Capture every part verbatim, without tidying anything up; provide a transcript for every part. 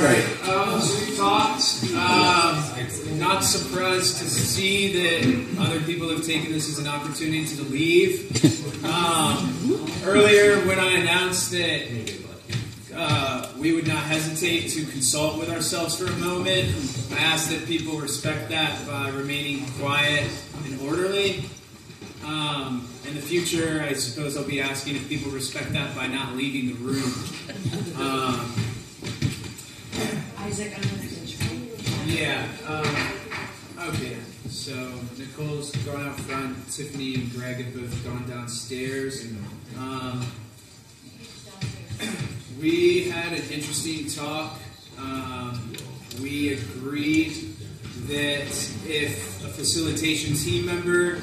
Right. Um, so we talked. Um, not surprised to see that other people have taken this as an opportunity to leave. Um, earlier, when I announced that uh, we would not hesitate to consult with ourselves for a moment, I asked that people respect that by remaining quiet and orderly. Um, in the future, I suppose I'll be asking if people respect that by not leaving the room. Um, Isaac, I'm going to try. Yeah. Um, okay. So Nicole's gone out front. Tiffany and Greg have both gone downstairs. Um, we had an interesting talk. Um, we agreed that if a facilitation team member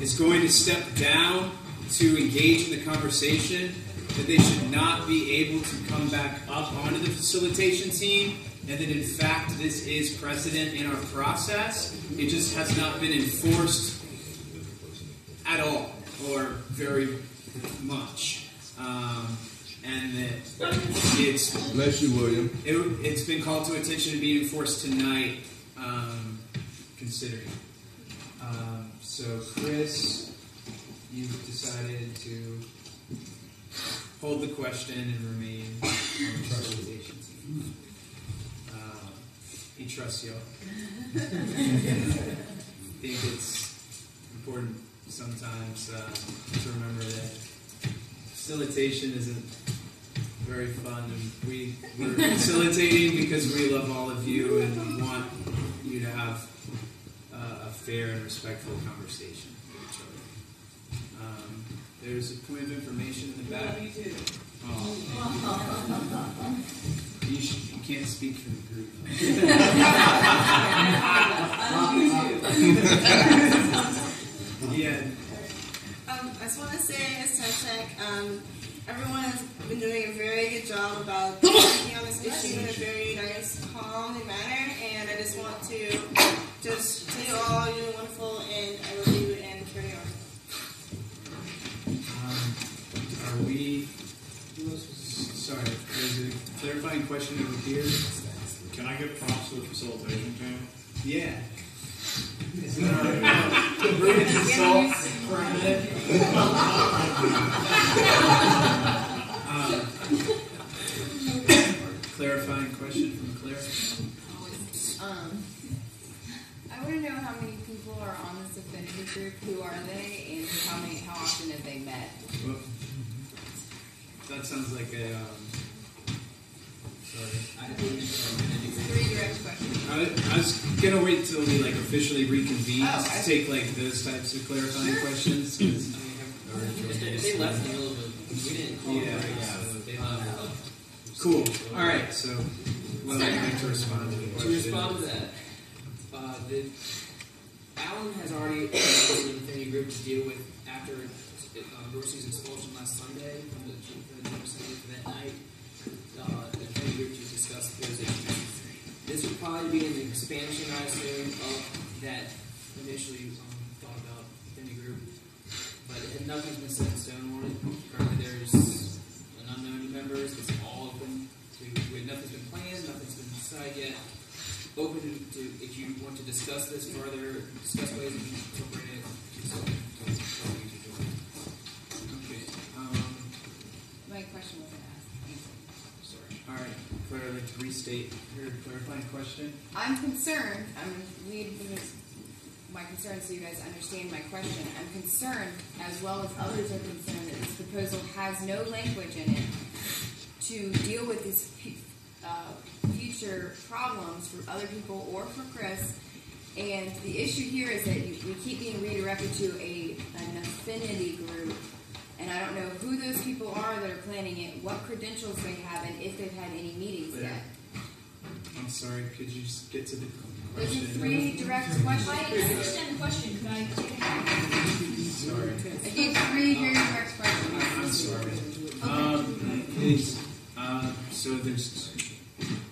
is going to step down to engage in the conversation, that they should not be able to come back up onto the facilitation team, and that in fact this is precedent in our process. It just has not been enforced at all, or very much. Um, and that it's... Bless you, William. It, it's been called to attention and being enforced tonight, um, considering. Um, so, Chris, you've decided to hold the question and remain on the presentation team. Uh, he trusts y'all. I think it's important sometimes uh, to remember that facilitation isn't very fun, and we, we're facilitating because we love all of you and we want you to have uh, a fair and respectful conversation with each other. Um, There's a point of information in the back. Yeah, you do. Oh. you, should, you can't speak for the group. Yeah. Um, I just want to say, as Tech, um, everyone has been doing a very good job about working on this issue in a very nice, calm manner, and I just want to just tell you all you're wonderful, and I love you, and carry on. Are we, sorry, there's a clarifying question over here. Can I get props for the facilitation team? Yeah. Is it all right? The room is assault for a minute. um, clarifying question from Claire. Um, I want to know how many people are on this affinity group. Who are they, and how many? How often have they met? Well, that sounds like a, um, sorry. I three direct questions. I, I was going to wait till we, like, officially reconvene oh, to I take, like, those types of clarifying questions. I mean, they, they left me a little bit. We didn't call yeah, them right yeah. So they left. Um, cool. All right. So, well, I'd like to respond to the question. To respond to that, uh, the, Alan has already asked the Infinity Group to deal with after Uh, Dorsey's expulsion last Sunday from the legislative event night. Uh, the committee group to discuss those issues. This would probably be an expansion, I assume, of that initially um, thought about committee group. But if nothing's been set in stone on it. Currently, there's an unknown members. It's all open. To, we, nothing's been planned. Nothing's been decided yet. Open to if you want to discuss this further, discuss ways you can incorporate it. So, question was asked. Sorry. All right, Claire, I'd like to restate your clarifying question. I'm concerned. I'm going to lead with my concerns so you guys understand my question. I'm concerned, as well as others are concerned, that this proposal has no language in it to deal with these uh, future problems for other people or for Chris. And the issue here is that you, we keep being redirected to a an affinity group. And I don't know who those people are that are planning it, what credentials they have, and if they've had any meetings yeah. yet. I'm sorry, could you just get to the question? There's three direct questions. I understand the question. Could I take it? Sorry. Okay, three very um, direct questions. I'm sorry. Okay. Um, please. Um, so there's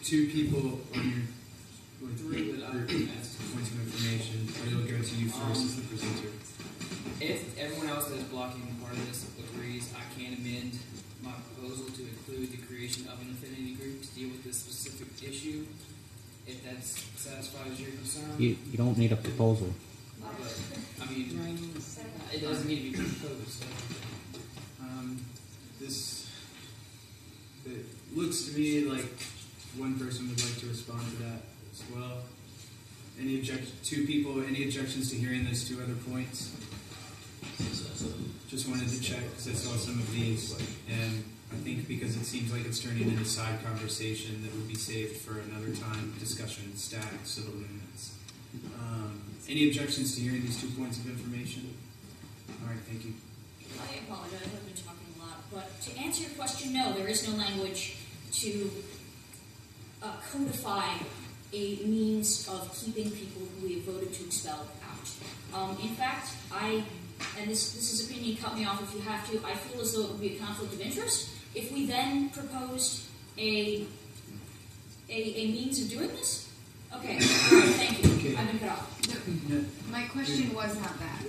two people on your... Or three that I'm going to ask for points of information. Or it'll go to you first um, as the presenter. If everyone else that is blocking part of this agrees, I can amend my proposal to include the creation of an affinity group to deal with this specific issue, if that satisfies your concern. You, you don't need a proposal. But, I mean, it doesn't need to be proposed. So. Um, this, it looks to me like one person would like to respond to that as well. Any objection, two people, any objections to hearing those two other points? Just wanted to check because I saw some of these, and I think because it seems like it's turning into a side conversation that would be saved for another time, discussion, stacks, civil limits. Um, any objections to hearing these two points of information? All right, thank you. I apologize, I've been talking a lot, but to answer your question, no, there is no language to uh, codify a means of keeping people who we have voted to expel out. Um, in fact, I, and this, this is opinion, cut me off if you have to, I feel as though it would be a conflict of interest if we then proposed a, a, a means of doing this. Okay, right, thank you. Okay. I've been cut off. No, no. My question was not that.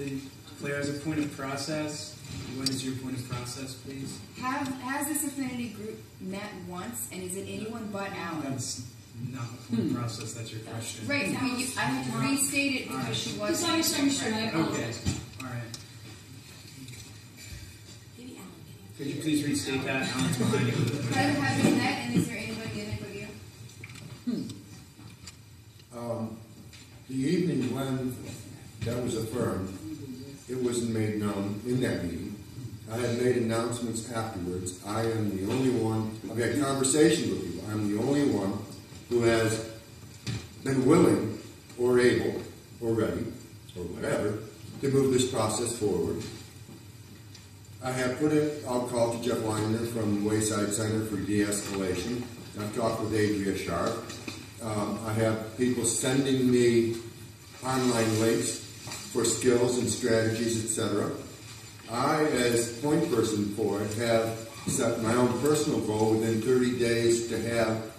Claire, as a point of process, what is your point of process, please? Have, has this affinity group met once, and is it anyone but Alan? That's not the point of process, that's your question. Right, I mean, you, I had to restate it because right. she was I misunderstood, I apologize. Okay, all right. Maybe Alan. Could you please restate that? Alan's behind you. Have you met, and is there anybody in it with you? Hmm. Um, the evening when that was affirmed, it wasn't made known in that meeting. I had made announcements afterwards. I am the only one, I've had conversations with people. I'm the only one who has been willing or able or ready or whatever to move this process forward. I have put in, I'll call to Jeff Weiner from Wayside Center for Deescalation. I've talked with Adria Sharp. Um, I have people sending me online links for skills and strategies, et cetera. I, as point person for it, have set my own personal goal within thirty days to have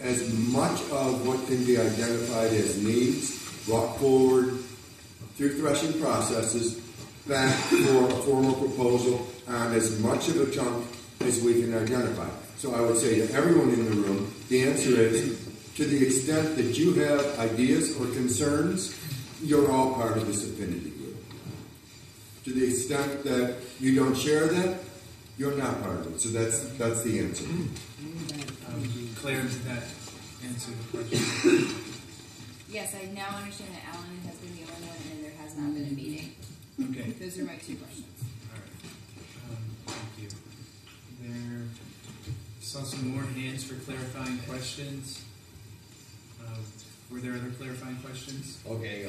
as much of what can be identified as needs brought forward through threshing processes back for a formal proposal on as much of a chunk as we can identify. So I would say to everyone in the room, the answer is, to the extent that you have ideas or concerns, you're all part of this affinity group. To the extent that you don't share that, you're not part of it. So that's that's the answer. Um, Claire, did that answer the question? Yes, I now understand that Alan has been the only one and there has not been a meeting. Okay. Those are my two questions. All right. Um, thank you. There, saw some more hands for clarifying questions. Uh, were there other clarifying questions? Okay.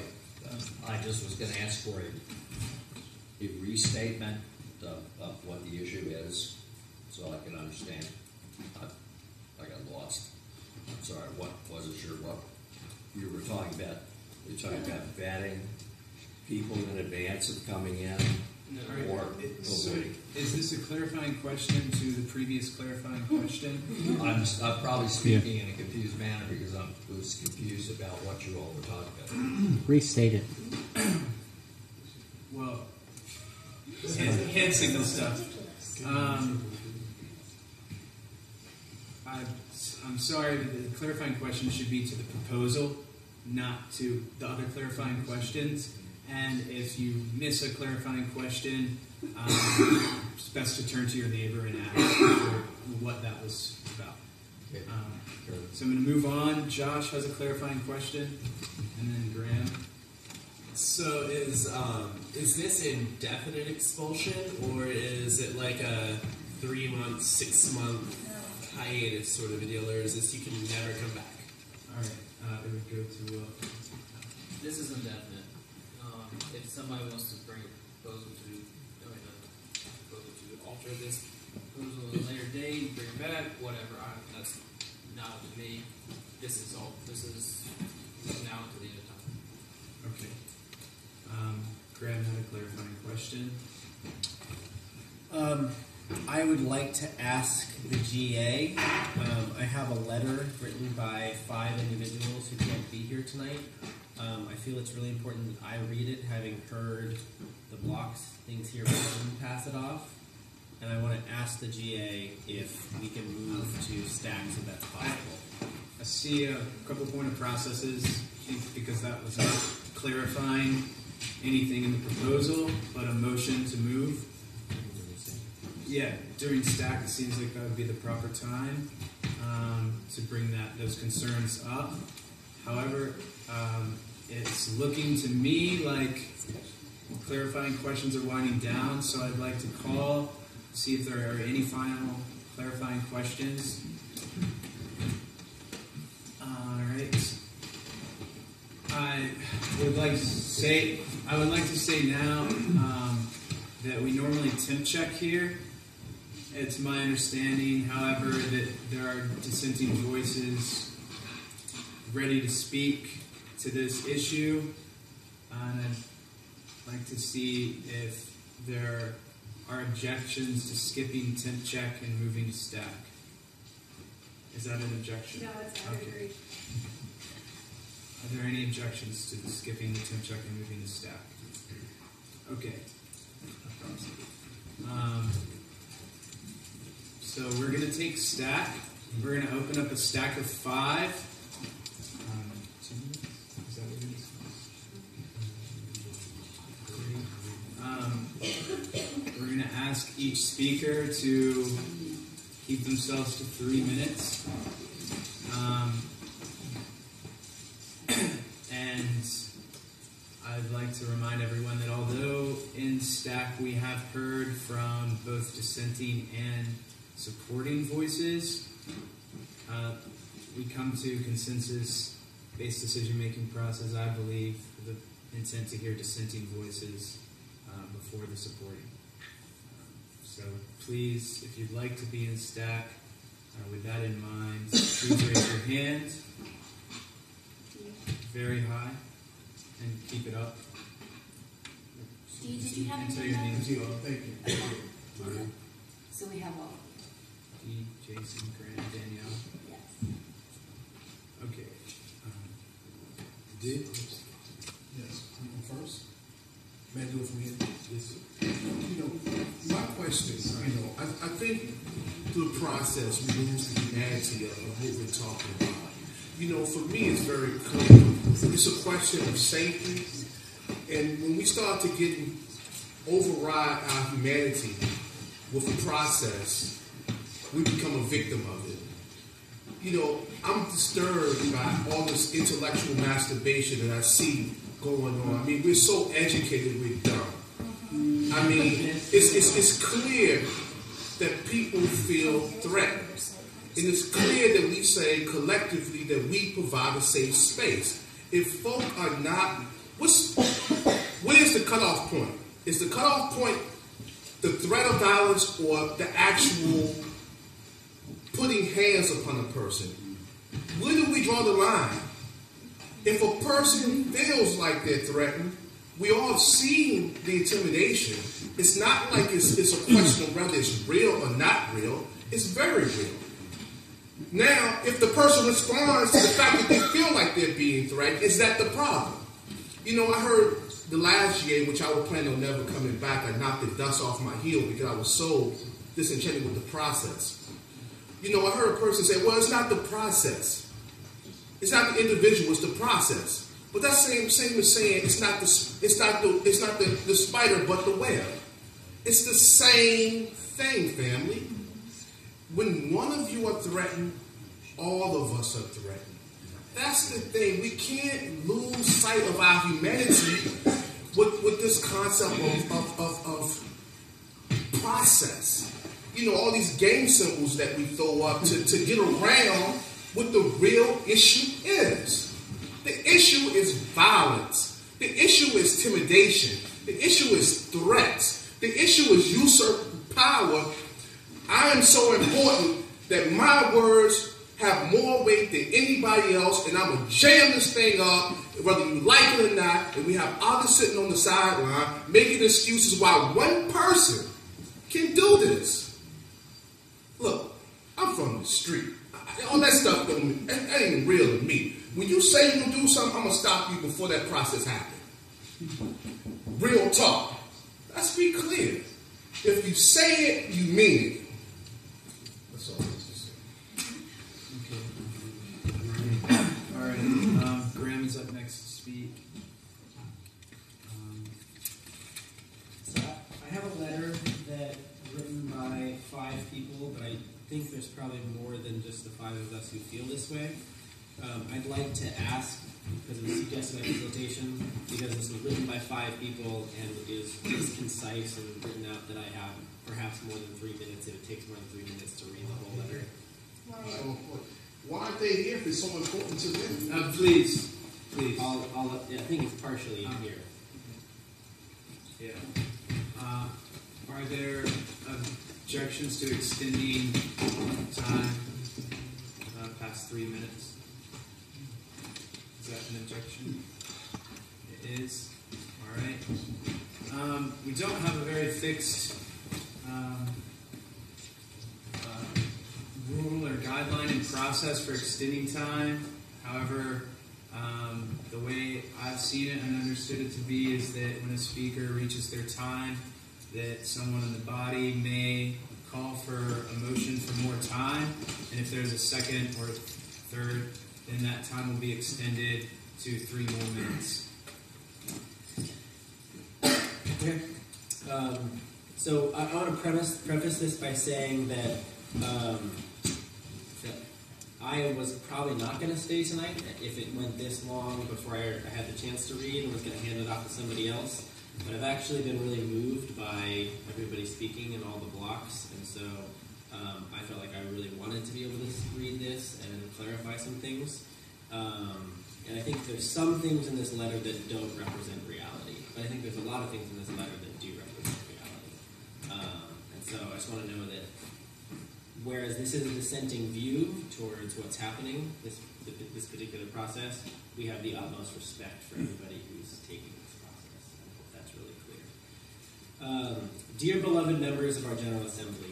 Um, I just was going to ask for a, a restatement of, of what the issue is, so I can understand. I, I got lost. I'm sorry. What wasn't sure what you were talking about. You're talking about vetting people in advance of coming in, no, or so is this a clarifying question to the previous clarifying question? I'm, I'm probably speaking yeah. in a confused manner because I'm was confused about what you all were talking about. Restate it. Well. Hand, hand signal stuff. Um, I, I'm sorry, but the clarifying question should be to the proposal, not to the other clarifying questions. And if you miss a clarifying question, um, it's best to turn to your neighbor and ask for what that was about. Um, so I'm going to move on. Josh has a clarifying question, and then Graham. So is um, is this indefinite expulsion, or is it like a three month, six month hiatus sort of a deal, or is this you can never come back? All right, uh, it would go to. Uh, this is indefinite. Um, if somebody wants to bring a proposal to, I mean, a proposal to alter this proposal at a later date, bring it back, whatever. I, that's not up to me. This is all. This is now to the end of time. Okay. Um, Graham had a clarifying question. Um, I would like to ask the G A. Um, I have a letter written by five individuals who can't be here tonight. Um, I feel it's really important that I read it, having heard the blocks, things here, but I wouldn't pass it off. and I want to ask the G A if we can move to stacks if that's possible. I see a couple point of processes because that was not clarifying anything in the proposal, but a motion to move. Yeah, during stack it seems like that would be the proper time um, to bring that those concerns up. However, um, it's looking to me like clarifying questions are winding down, so I'd like to call, see if there are any final clarifying questions. All right. I would like to say, I would like to say now um, that we normally temp check here. It's my understanding, however, that there are dissenting voices ready to speak to this issue, and I'd like to see if there are objections to skipping temp check and moving to stack. Is that an objection? No, it's not. Okay. Are there any objections to the skipping the temp check and moving the stack? Okay. Um, so we're going to take stack. We're going to open up a stack of five. Um, is that what it is? Um, we're going to ask each speaker to keep themselves to three minutes. Um, And I'd like to remind everyone that although in stack we have heard from both dissenting and supporting voices, uh, we come to consensus-based decision-making process, I believe, with the intent to hear dissenting voices uh, before the supporting. Um, so please, if you'd like to be in stack, uh, with that in mind, please raise your hand. Very high, and keep it up. Do you, did you have any names? You all. Thank you. Thank you. All right. So we have all. D, Jason, Grant, Danielle. Yes. Okay. Um, did yes. I'm first. May I do it from here? Yes. You know, my question. You know, I, I think through the process we lose the humanity of what we're talking about. You know, for me, it's very clear. It's a question of safety. And when we start to get override our humanity with a process, we become a victim of it. You know, I'm disturbed by all this intellectual masturbation that I see going on. I mean, we're so educated, we're dumb. I mean, it's, it's, it's clear that people feel threatened. And it's clear that we say collectively that we provide a safe space. If folk are not, what's, where's the cutoff point? Is the cutoff point the threat of violence or the actual putting hands upon a person? Where do we draw the line? If a person feels like they're threatened, we all have seen the intimidation. It's not like it's, it's a question of whether it's real or not real. It's very real. Now, if the person responds to the fact that they feel like they're being threatened, is that the problem? You know, I heard the last G A, which I would plan on never coming back, I knocked the dust off my heel because I was so disenchanted with the process. You know, I heard a person say, well, it's not the process. It's not the individual, it's the process. But that same same as saying it's not the it's not the it's not the, the spider but the web. It's the same thing, family. When one of you are threatened, all of us are threatened. That's the thing. We can't lose sight of our humanity with, with this concept of, of, of, of process. You know, all these game symbols that we throw up to, to get around what the real issue is. The issue is violence. The issue is intimidation. The issue is threats. The issue is usurping power. I am so important that my words have more weight than anybody else, and I'm going to jam this thing up, whether you like it or not, and we have others sitting on the sideline making excuses why one person can do this. Look, I'm from the street. All that stuff, that ain't real to me. When you say you're going to do something, I'm going to stop you before that process happens. Real talk. Let's be clear. If you say it, you mean it. That's all I have to say. Okay. All right. Um, Graham is up next to speak. Um, so I have a letter that written by five people, but I think there's probably more than just the five of us who feel this way. Um, I'd like to ask, because it was suggested by facilitation, because this was written by five people and it is as concise and written out that I have perhaps more than three minutes, if it takes more than three minutes to read the whole letter. Wow. Uh, Why aren't they here if it's so important to them? Uh, please. Please. I'll, I'll, yeah, I think it's partially um, here. Yeah. Uh, are there objections to extending time uh, past three minutes? Is that an objection? It is. All right. Um, we don't have a very fixed um, uh, rule or guideline and process for extending time. However, um, the way I've seen it and understood it to be is that when a speaker reaches their time, that someone in the body may call for a motion for more time, and if there's a second or third, then that time will be extended to three more minutes. Okay. Um, so I, I want to preface, preface this by saying that, um, that I was probably not going to stay tonight if it went this long before I, I had the chance to read and was going to hand it off to somebody else. But I've actually been really moved by everybody speaking in all the blocks, and so Um, I felt like I really wanted to be able to read this and clarify some things. Um, and I think there's some things in this letter that don't represent reality. But I think there's a lot of things in this letter that do represent reality. Um, and so I just want to know that whereas this is a dissenting view towards what's happening, this, this particular process, we have the utmost respect for everybody who's taking this process. I hope that's really clear. Um, Dear beloved members of our General Assembly,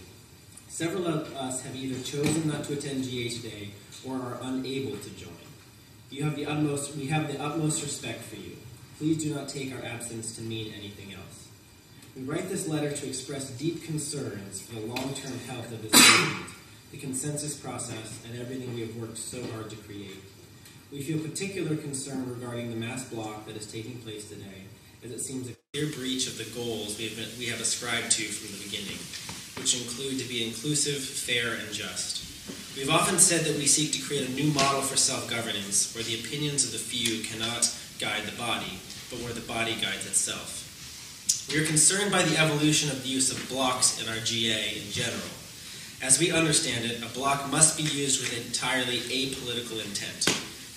several of us have either chosen not to attend G A today or are unable to join. You have the utmost, we have the utmost respect for you. Please do not take our absence to mean anything else. We write this letter to express deep concerns for the long-term health of this movement, the consensus process, and everything we have worked so hard to create. We feel particular concern regarding the mass block that is taking place today, as it seems a clear breach of the goals we have, been, we have ascribed to from the beginning, which include to be inclusive, fair, and just. We've often said that we seek to create a new model for self-governance, where the opinions of the few cannot guide the body, but where the body guides itself. We are concerned by the evolution of the use of blocks in our G A in general. As we understand it, a block must be used with entirely apolitical intent.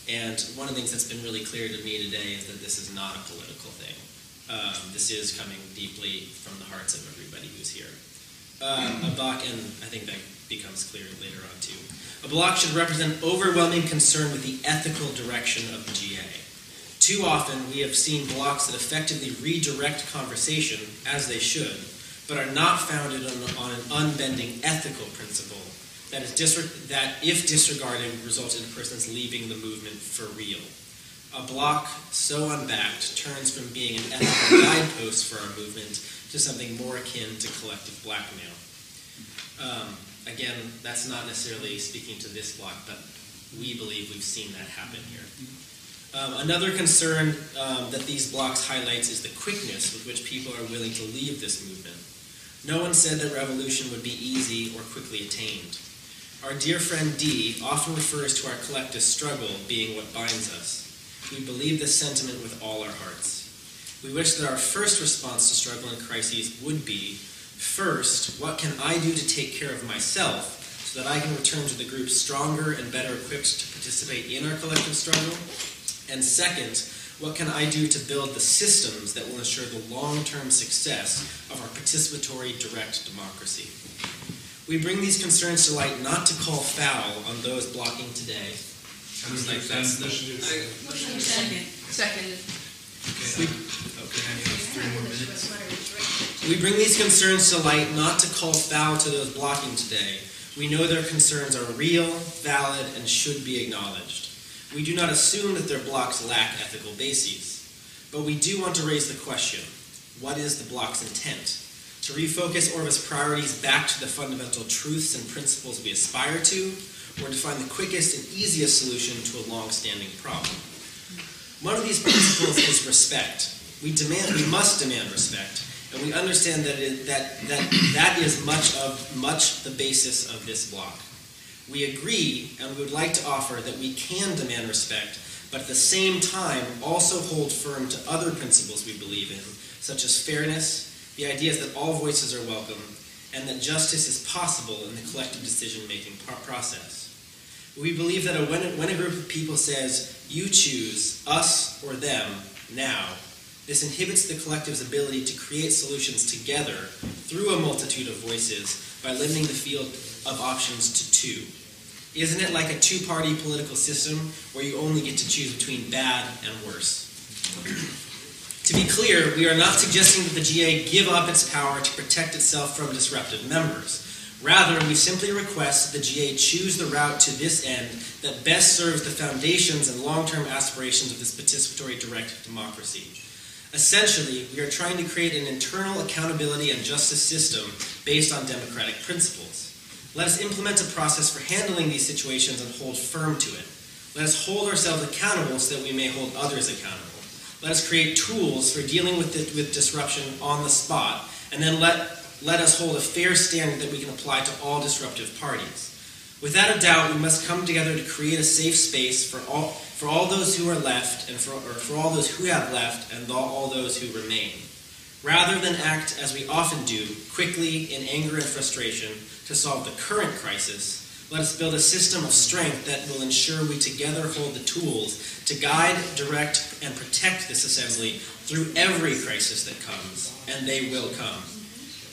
And one of the things that's been really clear to me today is that this is not a political thing. Um, this is coming deeply from the hearts of everybody who's here. Uh, a block, and I think that becomes clear later on too. A block should represent overwhelming concern with the ethical direction of the G A. Too often we have seen blocks that effectively redirect conversation, as they should, but are not founded on, on an unbending ethical principle that, is disre that if disregarded, would result in a person's leaving the movement for real. A block so unbacked turns from being an ethical guidepost for our movement to something more akin to collective blackmail. Um, again, that's not necessarily speaking to this block, but we believe we've seen that happen here. Um, another concern um, that these blocks highlights is the quickness with which people are willing to leave this movement. No one said that revolution would be easy or quickly attained. Our dear friend D often refers to our collective struggle being what binds us. We believe this sentiment with all our hearts. We wish that our first response to struggle and crises would be, first, what can I do to take care of myself so that I can return to the group stronger and better equipped to participate in our collective struggle? And second, what can I do to build the systems that will ensure the long-term success of our participatory direct democracy? We bring these concerns to light not to call foul on those blocking today. I was like, that's the... Second. Second. Okay. We, okay. We bring these concerns to light not to call foul to those blocking today. We know their concerns are real, valid, and should be acknowledged. We do not assume that their blocks lack ethical bases. But we do want to raise the question, what is the block's intent? to refocus Orva's priorities back to the fundamental truths and principles we aspire to, or to find the quickest and easiest solution to a long-standing problem. One of these principles is respect. We demand, we must demand respect, and we understand that it, that, that that is much of much the basis of this block. We agree, and we would like to offer that we can demand respect, but at the same time also hold firm to other principles we believe in, such as fairness, the idea is that all voices are welcome, and that justice is possible in the collective decision-making process. We believe that a, when, a, when a group of people says, you choose us or them now, this inhibits the collective's ability to create solutions together through a multitude of voices by limiting the field of options to two. Isn't it like a two-party political system where you only get to choose between bad and worse? To be clear, we are not suggesting that the G A give up its power to protect itself from disruptive members. Rather, we simply request that the G A choose the route to this end that best serves the foundations and long-term aspirations of this participatory direct democracy. Essentially, we are trying to create an internal accountability and justice system based on democratic principles. Let us implement a process for handling these situations and hold firm to it. Let us hold ourselves accountable so that we may hold others accountable. Let us create tools for dealing with, the, with disruption on the spot, and then let, let us hold a fair standard that we can apply to all disruptive parties. Without a doubt, we must come together to create a safe space for all, for all those who are left, and for, or for all those who have left, and all those who remain. Rather than act, as we often do, quickly, in anger and frustration, to solve the current crisis, let us build a system of strength that will ensure we together hold the tools to guide, direct, and protect this assembly through every crisis that comes, and they will come.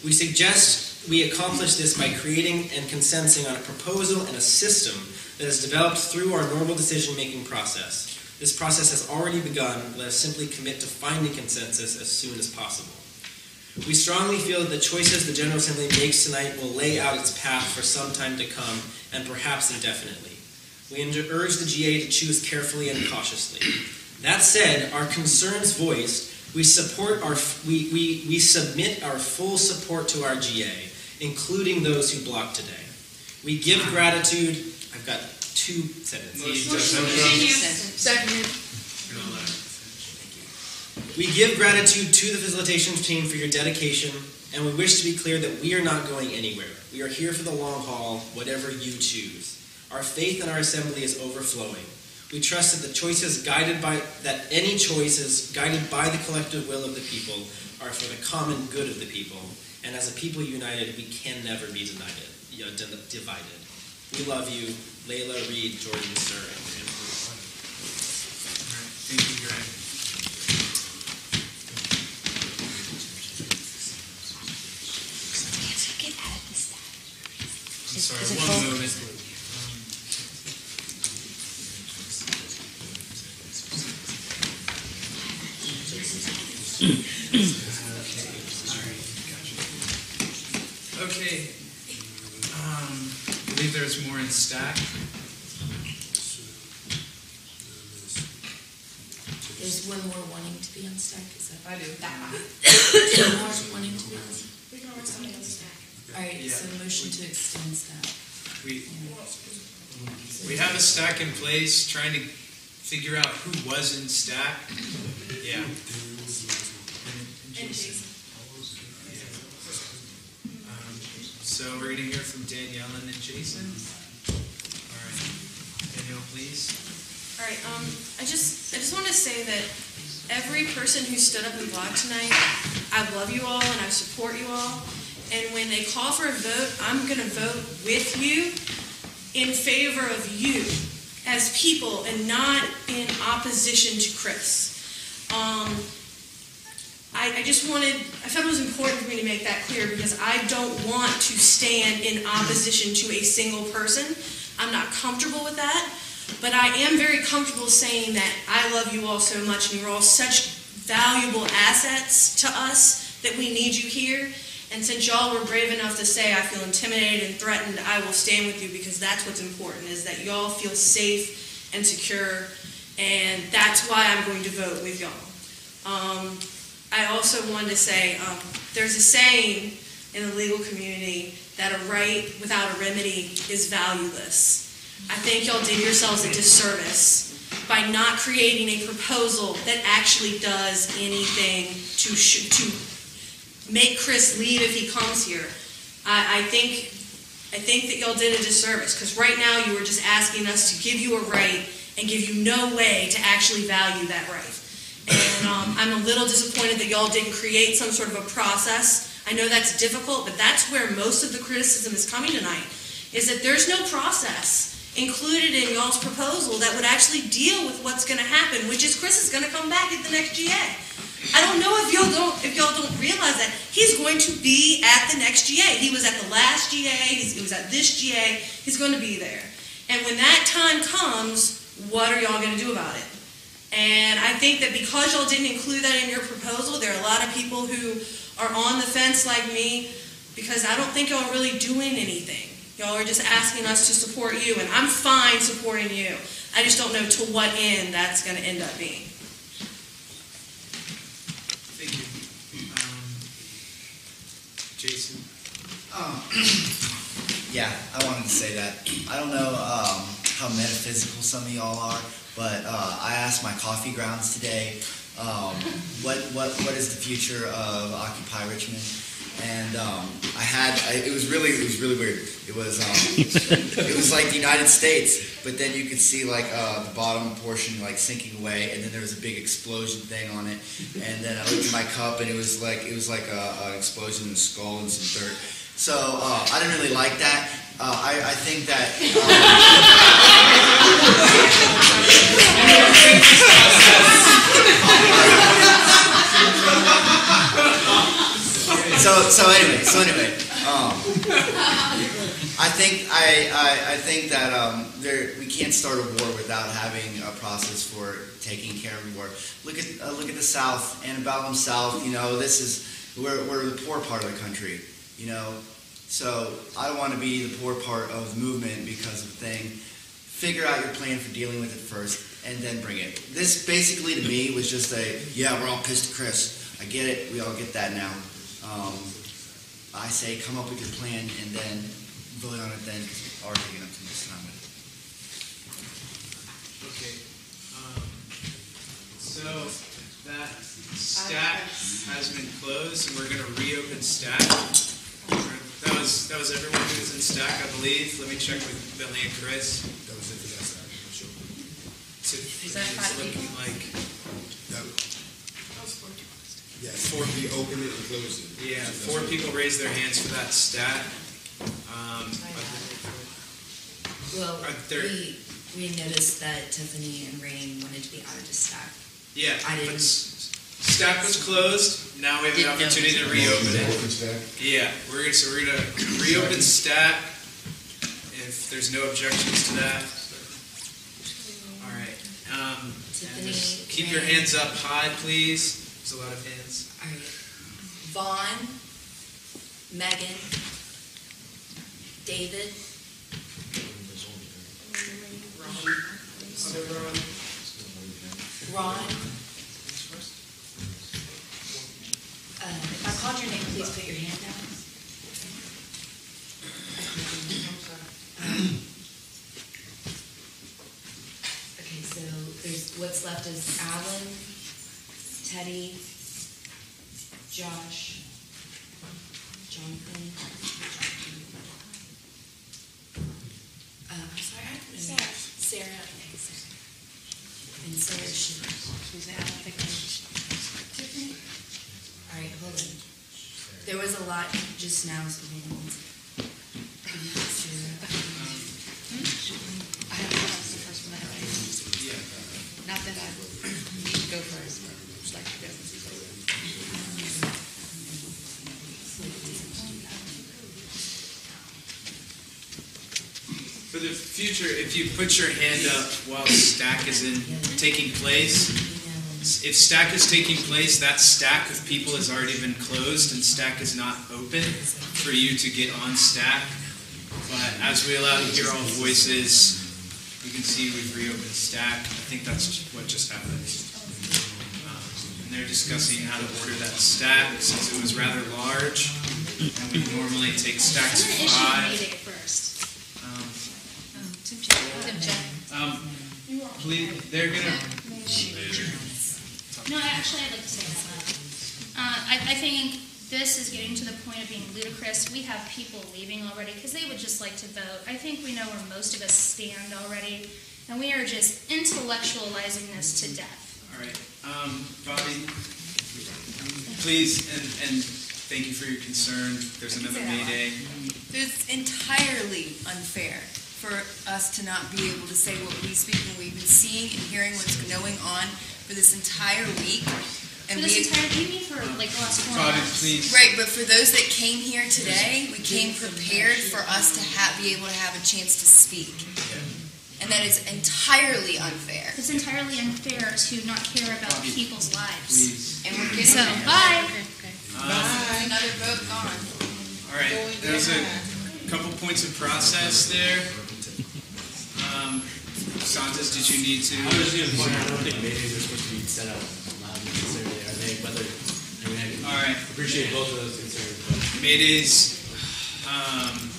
We suggest we accomplish this by creating and consensing on a proposal and a system that is developed through our normal decision-making process. This process has already begun. Let us simply commit to finding consensus as soon as possible. We strongly feel that the choices the General Assembly makes tonight will lay out its path for some time to come, and perhaps indefinitely. We urge the G A to choose carefully and cautiously. That said, our concerns voiced, we, support our, we, we, we submit our full support to our G A, including those who blocked today. We give gratitude. I've got two sentences. Second. We give gratitude to the facilitation team for your dedication, and we wish to be clear that we are not going anywhere. We are here for the long haul, whatever you choose. Our faith in our assembly is overflowing. We trust that the choices guided by that any choices guided by the collective will of the people are for the common good of the people, and as a people united, we can never be divided. You know, divided. We love you, Layla, Reed, Jordan, Sir, and thank you, Greg. I'm sorry, one moment. Okay. Um, I believe there's more in stack. There's one more wanting to be on stack. Is that I do. That one more wanting to be on stack. We can always something on stack. All right, yeah. So motion to extend stack. We, yeah. we have a stack in place, trying to figure out who was in stack. Yeah. And Jason. Yeah. Um, so we're going to hear from Danielle and then Jason. All right. Danielle, please. All right. Um, I just, I just want to say that every person who stood up and blocked tonight, I love you all and I support you all. And when they call for a vote, I'm going to vote with you in favor of you as people and not in opposition to Chris. Um, I, I just wanted, I felt it was important for me to make that clear because I don't want to stand in opposition to a single person. I'm not comfortable with that, but I am very comfortable saying that I love you all so much and you're all such valuable assets to us that we need you here. And since y'all were brave enough to say, I feel intimidated and threatened, I will stand with you because that's what's important, is that y'all feel safe and secure, and that's why I'm going to vote with y'all. Um, I also wanted to say, um, there's a saying in the legal community that a right without a remedy is valueless. I think y'all did yourselves a disservice by not creating a proposal that actually does anything to, sh to make Chris leave if he comes here. I, I think I think that y'all did a disservice, because right now you are just asking us to give you a right and give you no way to actually value that right. And um, I'm a little disappointed that y'all didn't create some sort of a process. I know that's difficult, but that's where most of the criticism is coming tonight, is that there's no process included in y'all's proposal that would actually deal with what's going to happen, which is Chris is going to come back at the next G A. I don't know if y'all don't if y'all don't realize that he's going to be at the next G A. He was at the last G A. He was at this G A. He's going to be there. And when that time comes, what are y'all going to do about it? And I think that because y'all didn't include that in your proposal, there are a lot of people who are on the fence like me, because I don't think y'all are really doing anything. Y'all are just asking us to support you, and I'm fine supporting you. I just don't know to what end that's going to end up being. Thank you. Um, Jason? Oh. Yeah, I wanted to say that. I don't know um, how metaphysical some of y'all are, but uh, I asked my coffee grounds today, um, what, what, what is the future of Occupy Richmond? And um, I had, I, it was really, it was really weird. It was, um, it was like the United States, but then you could see like uh, the bottom portion like sinking away, and then there was a big explosion thing on it. And then I looked at my cup, and it was like, it was like a, an explosion in a skull and some dirt. So uh, I didn't really like that. Uh, I, I think that. Um, So so anyway so anyway, um, I think I, I I think that um, there we can't start a war without having a process for taking care of the war. Look at uh, look at the South, antebellum South. You know, this is we're we're the poor part of the country. You know, so I don't want to be the poor part of the movement because of the thing. Figure out your plan for dealing with it first, and then bring it. This basically to me was just a yeah we're all pissed at Chris. I get it. We all get that now. Um, I say come up with your plan and then vote on it then, because we're already going to this time. Okay. Um, so that stack has been closed, and we're going to reopen stack. That was, that was everyone who was in stack, I believe. Let me check with Billy and Chris. That was it for that stack. Sure. So, Is that it's looking like... No. Yes, four people opened it and closed it. Yeah, four people raised their hands for that stat. Um, well, there, we, we noticed that Tiffany and Rain wanted to be out of the stack. Yeah, I didn't. But stack was closed. Now we have an opportunity to reopen it. Yeah, we're gonna, so we're gonna reopen stack. If there's no objections to that. All right. Um, Tiffany, keep your hands up high, please. There's a lot of hands. All right. Vaughn, Megan, David, Ron, Ron. Uh, if I called your name, please put your hand down. Um, okay, so there's what's left is Alan, Teddy, Josh, Jonathan. Uh, I'm sorry, I don't know. Sarah. Sarah. Okay, Sarah. And Sarah, she, she's out of the country. All right, hold on. There was a lot just now, so hold on. I have to ask the first one. Yeah. Not that I need to go first, but. Like um, for the future, if you put your hand up while stack is in taking place, if stack is taking place, that stack of people has already been closed and stack is not open for you to get on stack. But as we allow to hear all voices, you can see we've reopened stack. I think that's what just happened. They're discussing how to order that stack since it was rather large. and we normally take stacks of five. Um, um, please, they're going to... No, actually, I'd like to say that. Uh, I, I think this is getting to the point of being ludicrous. We have people leaving already because they would just like to vote. I think we know where most of us stand already, and we are just intellectualizing this to death. All right. Um, Bobby, please, and... and thank you for your concern. There's another Mayday. It's entirely unfair for us to not be able to say what we speak when we've been seeing and hearing what's going on for this entire week. And for this we, entire evening, for like the last four hours. Right, but for those that came here today, we came prepared for us to have, be able to have a chance to speak. And that is entirely unfair. It's entirely unfair to not care about Bobby, people's lives. Please. And we're getting so, bye. Um, Bye. Another vote gone. All right. There's a couple points of process there. Um, Santos, did you need to? I was going to point out, I don't think Maydays are supposed to be set up loud and necessarily. Are they? Whether, I mean, I All right. appreciate both of those concerns. But. Maydays um,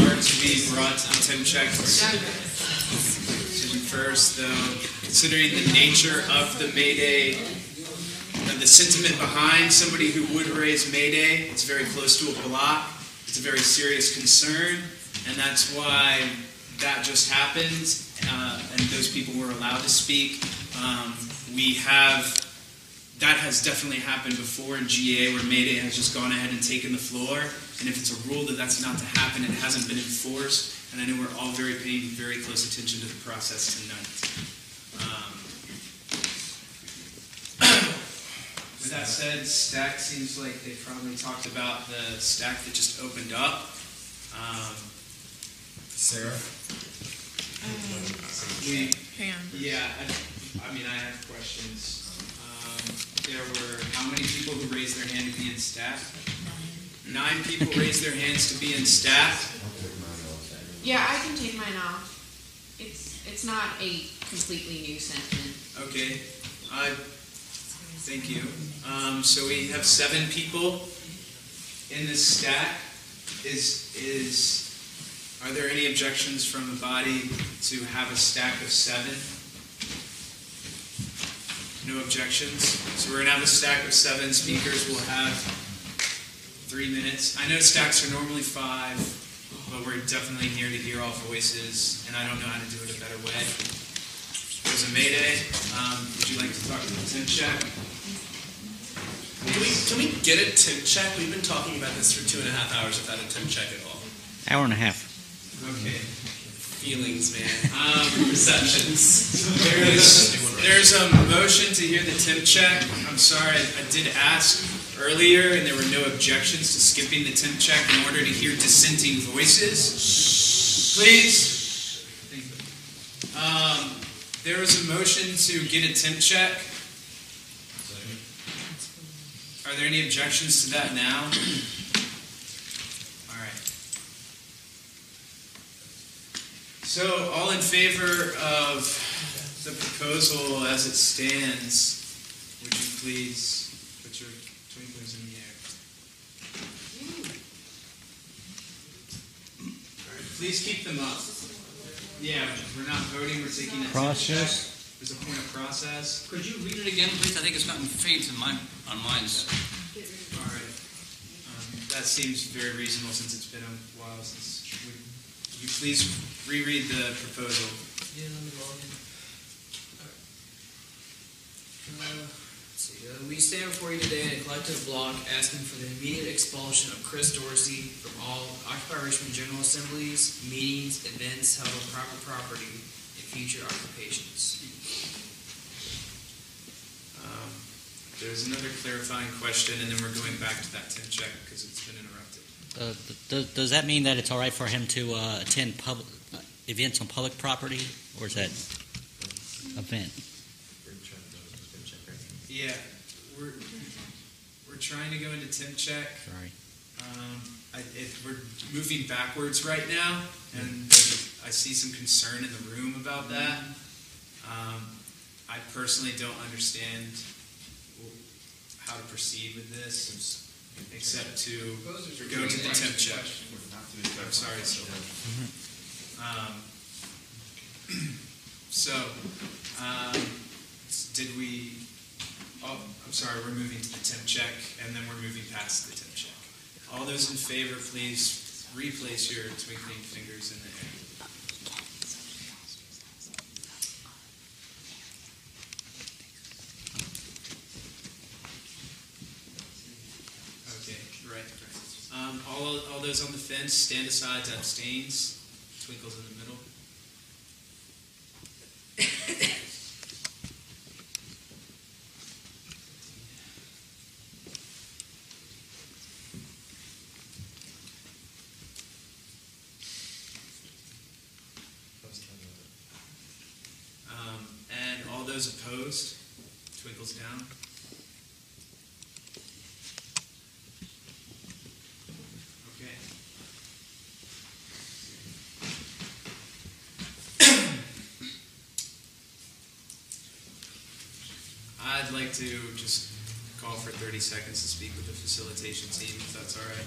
are to be brought to the temp check first, though. Considering the nature of the Mayday, the sentiment behind somebody who would raise Mayday, it's very close to a block, it's a very serious concern, and that's why that just happened, uh, and those people were allowed to speak. Um, we have, that has definitely happened before in G A where Mayday has just gone ahead and taken the floor, and if it's a rule that that's not to happen, it hasn't been enforced, and I know we're all very paying very close attention to the process tonight. Um, With that said, stack seems like they probably talked about the stack that just opened up. Um, Sarah? Um, we, hang on. Yeah, I, I mean, I have questions. Um, there were how many people who raised their hand to be in staff? Nine. Nine people raised their hands to be in staff? Yeah, I can take mine off. It's, it's not a completely new sentiment. Okay. I... Thank you. Um, so we have seven people in this stack. Is is are there any objections from the body to have a stack of seven? No objections. So we're gonna have a stack of seven speakers. We'll have three minutes. I know stacks are normally five, but we're definitely here to hear all voices, and I don't know how to do it a better way. There's a Mayday. Um, would you like to talk to the temp check? Can we, can we get a temp check? We've been talking about this for two and a half hours without a temp check at all. Hour and a half. Okay. Feelings, man. Um, perceptions. There's, there's a motion to hear the temp check. I'm sorry, I did ask earlier, and there were no objections to skipping the temp check in order to hear dissenting voices. Please. Um, there was a motion to get a temp check. Are there any objections to that now? All right. So, all in favor of the proposal as it stands, would you please put your twinklers in the air? All right, please keep them up. Yeah, we're not voting, we're taking a process. There's a point of process. Could you read it again, please? I think it's gotten faint in my, on mine. All right. Um, that seems very reasonable since it's been a while since. Would you please reread the proposal? Yeah, let me log in. All right. Uh, let's see. Uh, we stand before you today in a collective block asking for the immediate expulsion of Chris Dorsey from all Occupy Richmond General Assemblies, meetings, events held on private property, and future occupations. There's another clarifying question, and then we're going back to that temp check because it's been interrupted. Uh, does, does that mean that it's all right for him to uh, attend public uh, events on public property, or is that event? Yeah, we're we're trying to go into temp check. Sorry, um, I, it, we're moving backwards right now, and I see some concern in the room about that. Um, I personally don't understand how to proceed with this. except to go to the temp check. I'm sorry, Silva. Um, so, um, did we, oh, I'm sorry, we're moving to the temp check, and then we're moving past the temp check. All those in favor, please replace your twinkling fingers in the air. Um, all, all those on the fence, stand aside, abstains, twinkles in the middle. Um, and all those opposed, twinkles down. To just call for thirty seconds to speak with the facilitation team, if that's all right.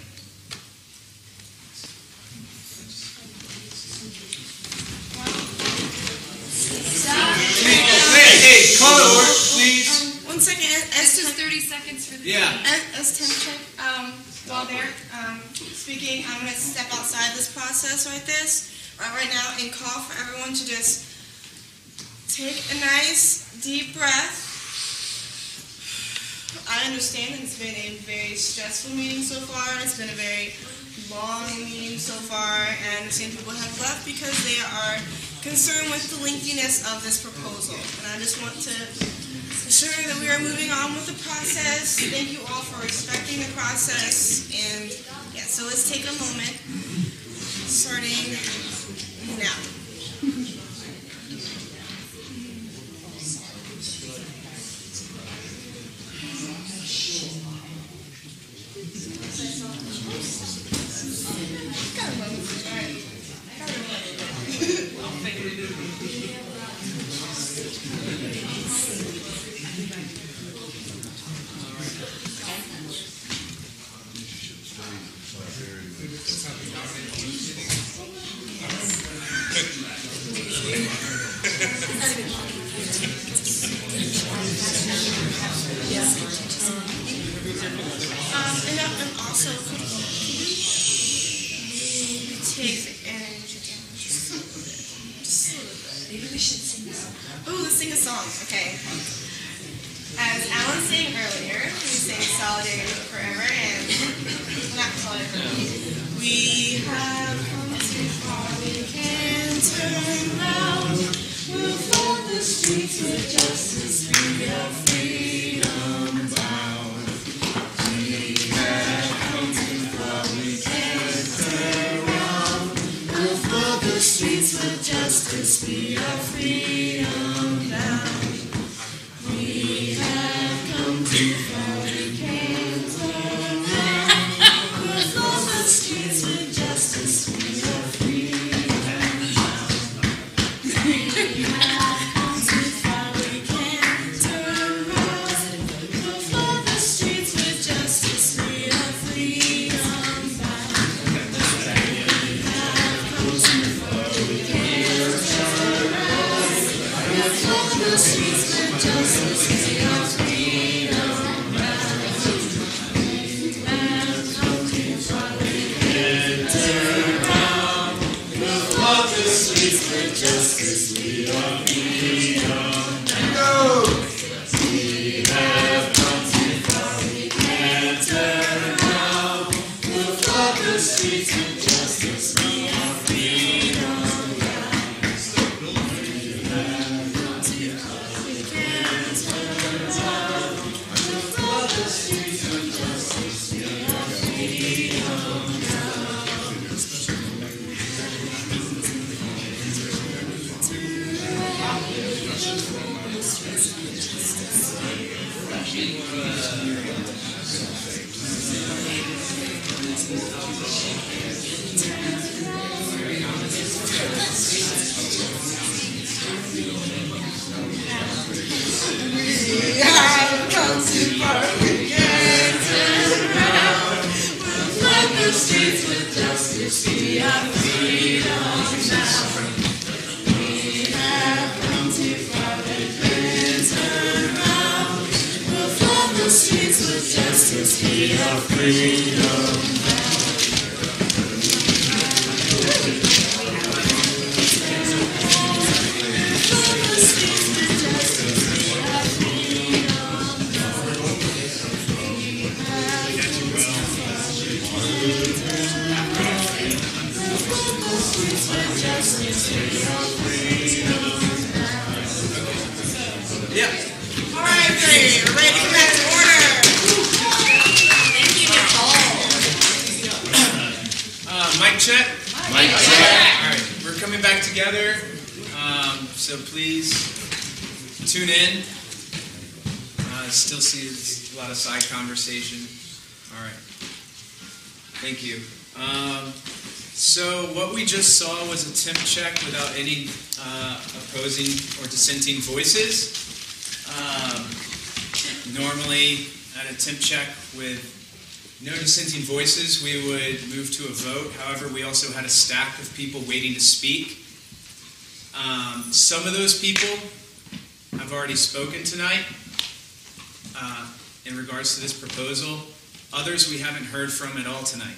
Hey, hey, hey, call it order, please. Um, one second. As to thirty seconds for the yeah. As temp check, um, while they're um, speaking, I'm going to step outside this process like this right now and call for everyone to just take a nice deep breath. I understand it's been a very stressful meeting so far. It's been a very long meeting so far, and some people have left because they are concerned with the lengthiness of this proposal. And I just want to ensure that we are moving on with the process. Thank you all for respecting the process. And yeah, so let's take a moment, starting now. Let's go. see our freedom now. We have come too far, but then turn around. We'll flood the streets with justice, we are freedom. Together, um, so please tune in. Uh, still see a lot of side conversation. All right, thank you. Um, so what we just saw was a temp check without any uh, opposing or dissenting voices. Um, normally, at a temp check with no dissenting voices, we would move to a vote. However, we also had a stack of people waiting to speak. Um, some of those people have already spoken tonight uh, in regards to this proposal. Others we haven't heard from at all tonight.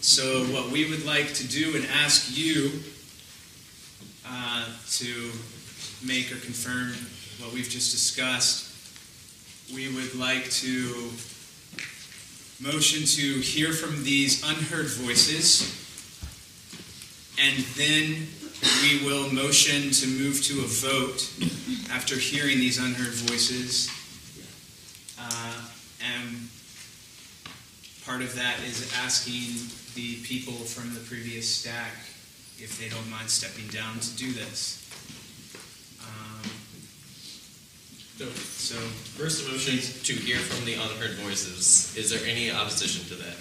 So what we would like to do and ask you uh, to make or confirm what we've just discussed, we would like to motion to hear from these unheard voices, and then we will motion to move to a vote after hearing these unheard voices. Uh, and part of that is asking the people from the previous stack if they don't mind stepping down to do this. Um, so, first motion to hear from the unheard voices. Is there any opposition to that?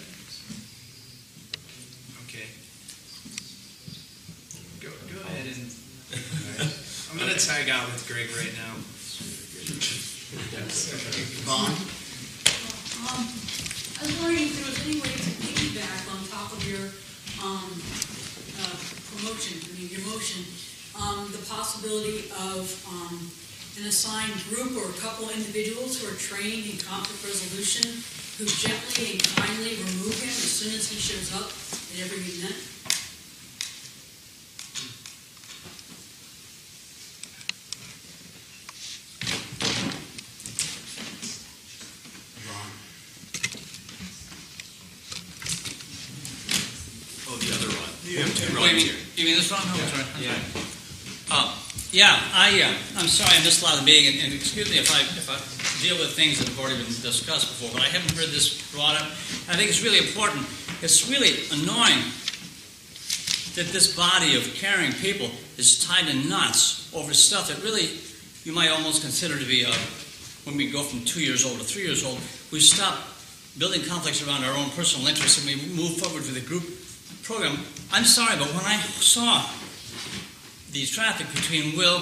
I'm going to tag out with Greg right now. Vaughn? Um, I was wondering if there was any way to piggyback on top of your um, uh, promotion, I mean your motion, um, the possibility of um, an assigned group or a couple individuals who are trained in conflict resolution, who gently and kindly remove him as soon as he shows up at every event. Yeah, I, uh, I'm sorry I missed a lot of the meeting, and, and excuse me if I, if I deal with things that have already been discussed before, but I haven't heard this brought up. I think it's really important. It's really annoying that this body of caring people is tied in knots over stuff that really you might almost consider to be, uh, when we go from two years old to three years old, we stop building conflicts around our own personal interests and we move forward with the group program. I'm sorry, but when I saw the traffic between Will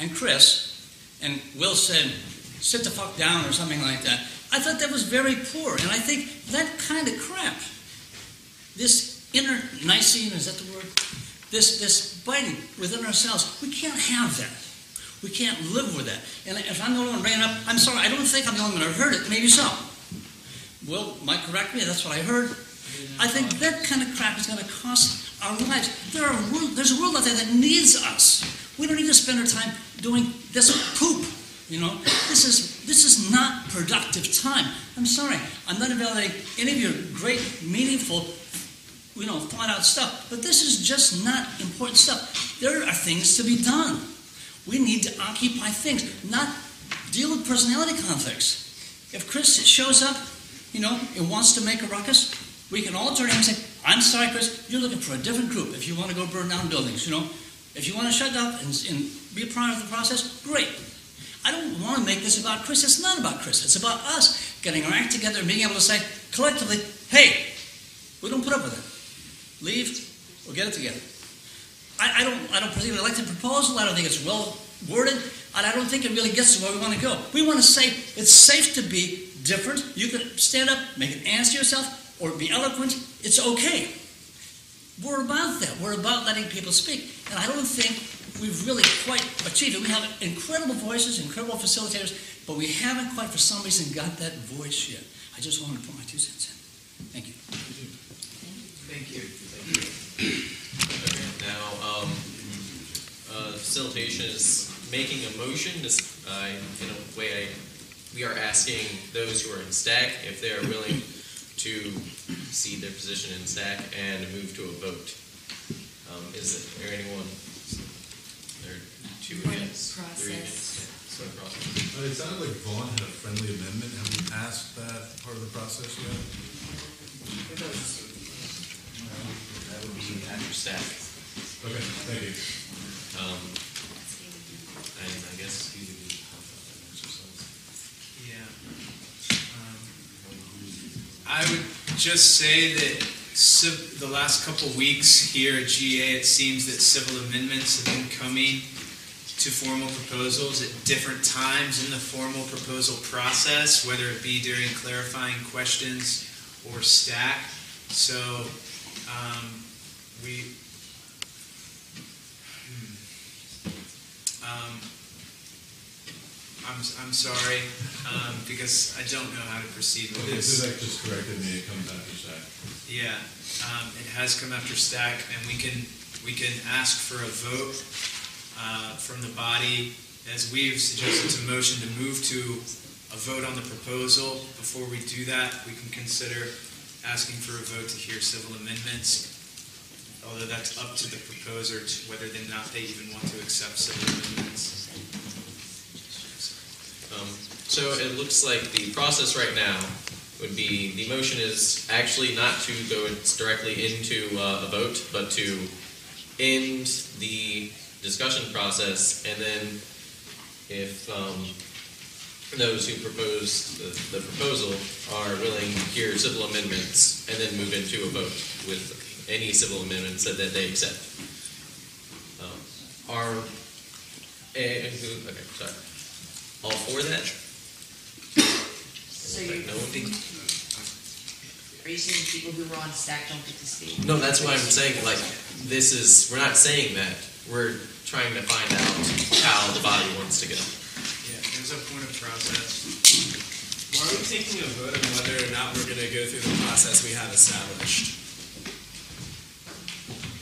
and Chris, and Will said, sit the fuck down or something like that, I thought that was very poor, and I think that kind of crap, this inner Nicene, is that the word? This, this biting within ourselves, we can't have that. We can't live with that. And if I'm the only one bringing it up, I'm sorry, I don't think I'm the only one who heard it, maybe so. Will might correct me, that's what I heard. I think that kind of crap is going to cost our lives. There are world, there's a world out there that needs us. We don't need to spend our time doing this poop. You know, this is this is not productive time. I'm sorry, I'm not evaluating any of your great, meaningful, you know, thought-out stuff. But this is just not important stuff. There are things to be done. We need to occupy things, not deal with personality conflicts. If Chris shows up, you know, and wants to make a ruckus, we can all turn around and say, I'm sorry, Chris, you're looking for a different group if you want to go burn down buildings, you know. If you want to shut up and, and be a part of the process, great. I don't want to make this about Chris. It's not about Chris. It's about us getting our act together and being able to say, collectively, hey, we don't put up with it. Leave or get it together. I, I don't I don't particularly like the proposal. I don't think it's well worded. And I don't think it really gets to where we want to go. We want to say it's safe to be different. You can stand up, make an answer to yourself, or be eloquent, it's okay. we're about that. We're about letting people speak. And I don't think we've really quite achieved it. We have incredible voices, incredible facilitators, but we haven't quite, for some reason, got that voice yet. I just wanted to put my two cents in. Thank you. Thank you. Thank you. Now, um, uh, facilitation is making a motion. This, uh, in a way, I, we are asking those who are in stack if they are willing to cede their position in stack and move to a vote. Um, is there anyone? There are two against, three against. Yeah, sort of process. Uh, it sounded like Vaughn had a friendly amendment. Have we passed that part of the process yet? It does. Um, that would be after stack. Okay, thank you. Um, I, I guess you would help out that exercise. Yeah. I would just say that civ the last couple weeks here at G A, it seems that civil amendments have been coming to formal proposals at different times in the formal proposal process, whether it be during clarifying questions or stack. So um, we, um, I'm, I'm sorry, um, because I don't know how to proceed with okay, this. So that just corrected me, it comes after stack. Yeah, um, it has come after stack, and we can, we can ask for a vote uh, from the body, as we've suggested to motion to move to a vote on the proposal. Before we do that, we can consider asking for a vote to hear civil amendments, although that's up to the proposer to whether or not they even want to accept civil amendments. Um, so it looks like the process right now would be the motion is actually not to go directly into uh, a vote, but to end the discussion process, and then if um, those who propose the, the proposal are willing to hear civil amendments and then move into a vote with any civil amendments that, that they accept. Um, are, okay, sorry. All for that? So you no are you saying people who were on stack don't get to speak? No, that's why I'm saying, like, this is, we're not saying that. We're trying to find out how the body wants to go. Yeah, there's a point of process. Why are we taking a vote on whether or not we're going to go through the process we have established?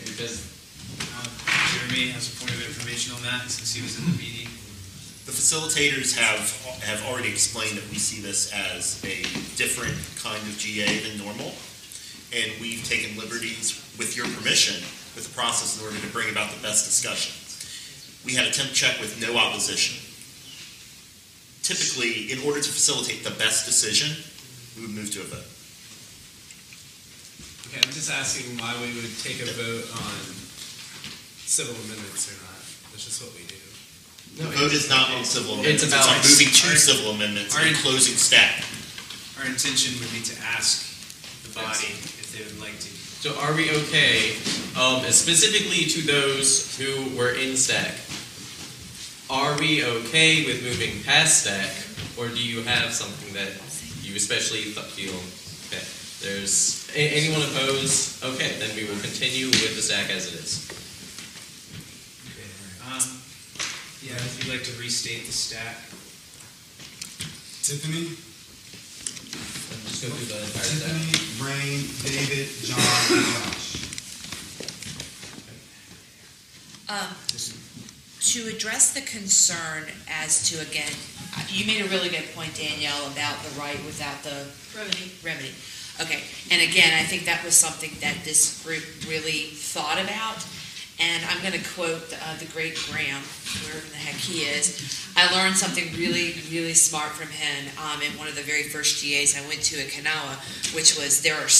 Because um, Jeremy has a point of information on that since he was in the meeting. The facilitators have have already explained that we see this as a different kind of G A than normal, and we've taken liberties, with your permission, with the process in order to bring about the best discussion. We had a temp check with no opposition. Typically, in order to facilitate the best decision, we would move to a vote. Okay, I'm just asking why we would take a vote on civil amendments or not. That's just what we do. No, the vote is not on civil amendments. It's about it's on moving to our, civil amendments and closing stack. Our intention would be to ask the body if they would like to. So are we okay, um, specifically to those who were in stack, are we okay with moving past stack, or do you have something that you especially feel okay? There's anyone opposed? Okay, then we will continue with the stack as it is. Yeah, if you'd like to restate the stack. Tiffany? I'm just going to do the entire stack. Tiffany, Brain, David, John, and Josh. Um, to address the concern as to, again, you made a really good point, Danielle, about the right without the remedy. remedy. Okay, and again, I think that was something that this group really thought about. And I'm going to quote uh, the great Graham, wherever the heck he is. I learned something really, really smart from him um, in one of the very first G As I went to at Kanawha, which was there are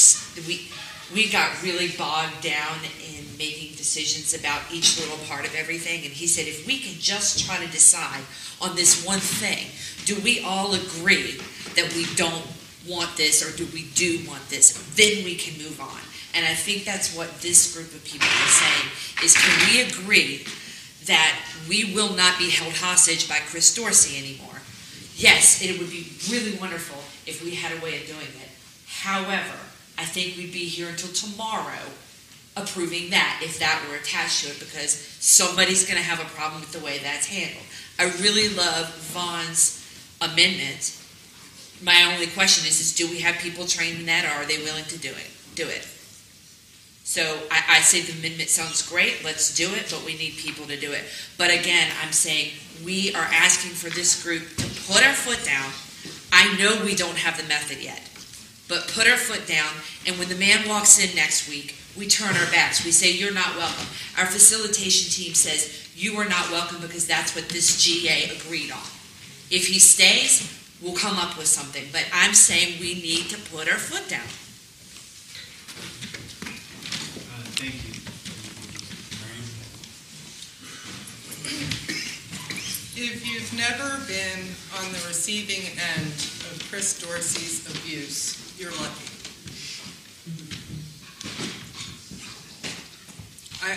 we we got really bogged down in making decisions about each little part of everything. And he said, if we can just try to decide on this one thing, do we all agree that we don't want this or do we do want this? Then we can move on. And I think that's what this group of people are saying, is can we agree that we will not be held hostage by Chris Dorsey anymore? Yes, it would be really wonderful if we had a way of doing it. However, I think we'd be here until tomorrow approving that if that were attached to it, because somebody's going to have a problem with the way that's handled. I really love Vaughn's amendment. My only question is, is do we have people trained in that, or are they willing to do it? Do it. So I, I say the amendment sounds great, let's do it, but we need people to do it. But again, I'm saying we are asking for this group to put our foot down. I know we don't have the method yet, but put our foot down, and when the man walks in next week, we turn our backs. We say, you're not welcome. Our facilitation team says, you are not welcome, because that's what this G A agreed on. If he stays, we'll come up with something. But I'm saying we need to put our foot down. Uh, thank you. If you've never been on the receiving end of Chris Dorsey's abuse, you're lucky.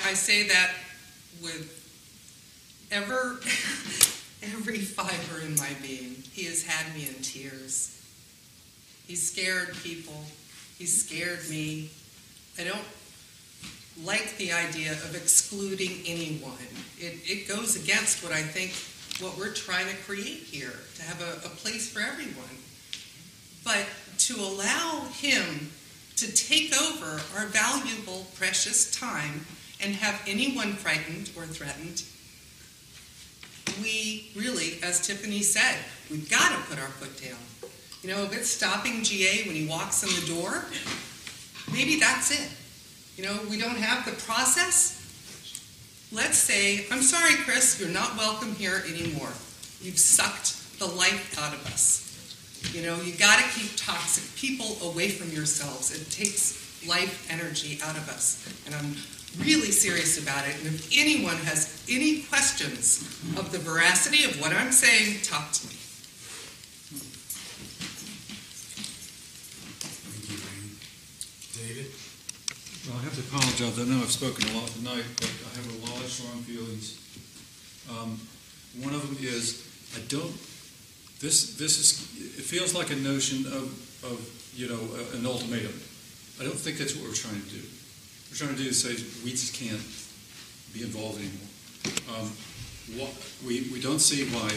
I say that with ever, every fiber in my being. He has had me in tears. He scared people. He scared me. I don't like the idea of excluding anyone. It, it goes against what I think, what we're trying to create here, to have a, a place for everyone. But to allow him to take over our valuable, precious time and have anyone frightened or threatened, we really, as Tiffany said, we've got to put our foot down. You know, if it's stopping G A when he walks in the door, maybe that's it. You know, we don't have the process. Let's say, I'm sorry, Chris, you're not welcome here anymore. You've sucked the life out of us. You know, you've got to keep toxic people away from yourselves. It takes life energy out of us. And I'm really serious about it, and if anyone has any questions of the veracity of what I'm saying, talk to me. Thank you, David. Well, I have to apologize. I know I've spoken a lot tonight, but I have a lot of strong feelings. Um, one of them is I don't. This this is. It feels like a notion of of you know an ultimatum. I don't think that's what we're trying to do. We're trying to do is say we just can't be involved anymore. Um, what, we, we don't see why,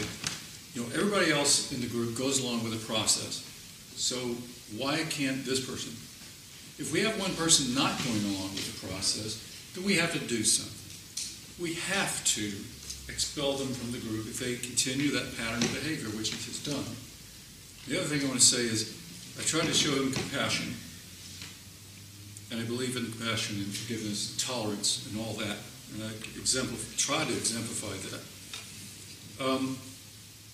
you know, everybody else in the group goes along with the process. So why can't this person? If we have one person not going along with the process, then we have to do something. We have to expel them from the group if they continue that pattern of behavior, which it has done. The other thing I want to say is I try to show them compassion. And I believe in compassion and forgiveness and tolerance and all that. And I try to exemplify that. Um,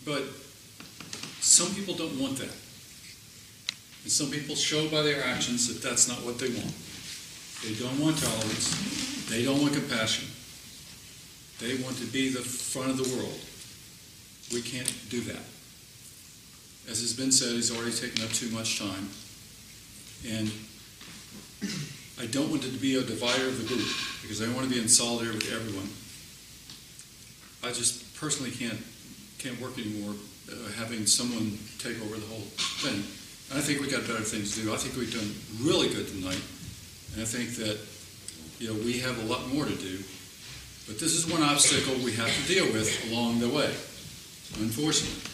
but some people don't want that. And some people show by their actions that that's not what they want. They don't want tolerance. They don't want compassion. They want to be the front of the world. We can't do that. As has been said, he's already taken up too much time. And I don't want it to be a divider of the group, because I want to be in solidarity with everyone. I just personally can't can't work anymore uh, having someone take over the whole thing. And I think we've got better things to do. I think we've done really good tonight, and I think that you know we have a lot more to do. But this is one obstacle we have to deal with along the way, unfortunately.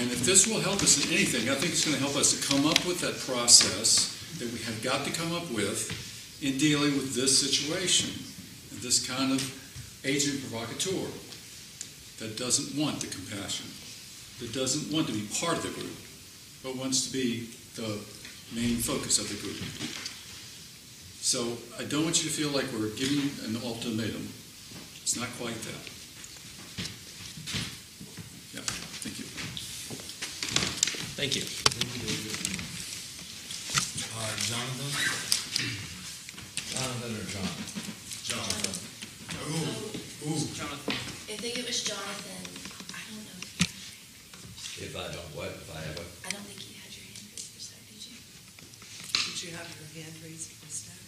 And if this will help us in anything, I think it's going to help us to come up with that process that we have got to come up with in dealing with this situation, this kind of agent provocateur that doesn't want the compassion, that doesn't want to be part of the group, but wants to be the main focus of the group. So I don't want you to feel like we're giving an ultimatum. It's not quite that. Yeah, thank you. Thank you. Thank you. Uh, Jonathan? Jonathan or John? Jonathan. Ooh. Ooh. Jonathan. I think it was Jonathan. I don't know. If I don't what? If I have what? I don't think you had your hand raised for staff, did you? Did you have your hand raised for staff?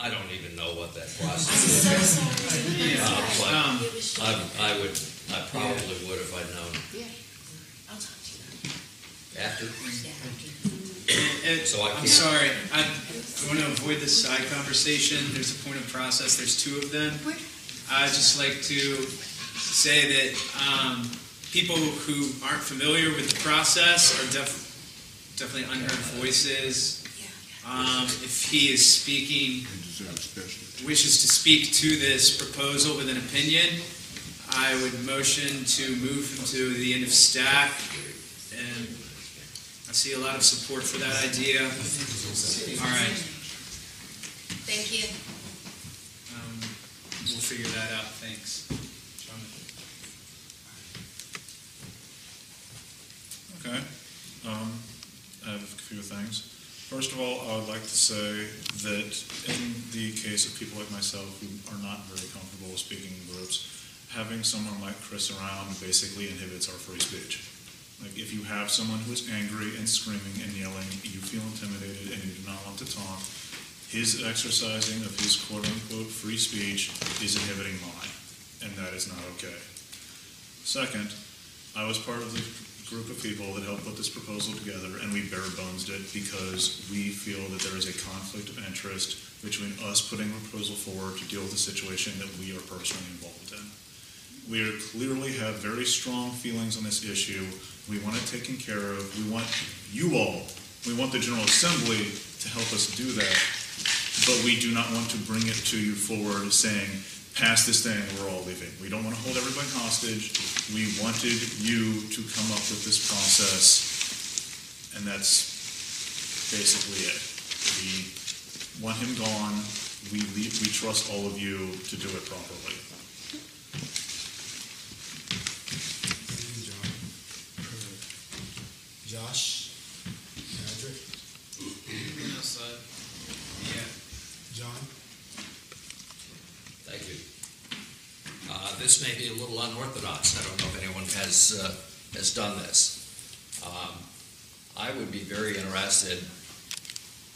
I don't even know what that process is. I'm so sorry. uh, um, I, I would, I probably would if I'd known. Yeah. I'll talk to you. After? Yeah, after. And so I I'm sorry. I, I want to avoid this side conversation. There's a point of process. There's two of them. I'd just like to say that um, people who aren't familiar with the process are def definitely unheard voices. Um, if he is speaking, wishes to speak to this proposal with an opinion, I would motion to move him to the end of stack, and I see a lot of support for that idea. All right. Thank you. Um, we'll figure that out. Thanks. Okay. Um, I have a few things. First of all, I would like to say that in the case of people like myself who are not very comfortable with speaking in groups, having someone like Chris around basically inhibits our free speech. Like, if you have someone who is angry and screaming and yelling, you feel intimidated and you do not want to talk, his exercising of his quote-unquote free speech is inhibiting mine, and that is not okay. Second, I was part of the group of people that helped put this proposal together, and we bare-bones it because we feel that there is a conflict of interest between us putting a proposal forward to deal with a situation that we are personally involved in. We are clearly have very strong feelings on this issue. We want it taken care of. We want you all, we want the General Assembly to help us do that, but we do not want to bring it to you forward saying, pass this thing, we're all leaving. We don't want to hold everybody hostage. We wanted you to come up with this process, and that's basically it. We want him gone. We, leave, we trust all of you to do it properly. Josh, Patrick, yeah. John. Thank you. Uh, this may be a little unorthodox. I don't know if anyone has uh, has done this. Um, I would be very interested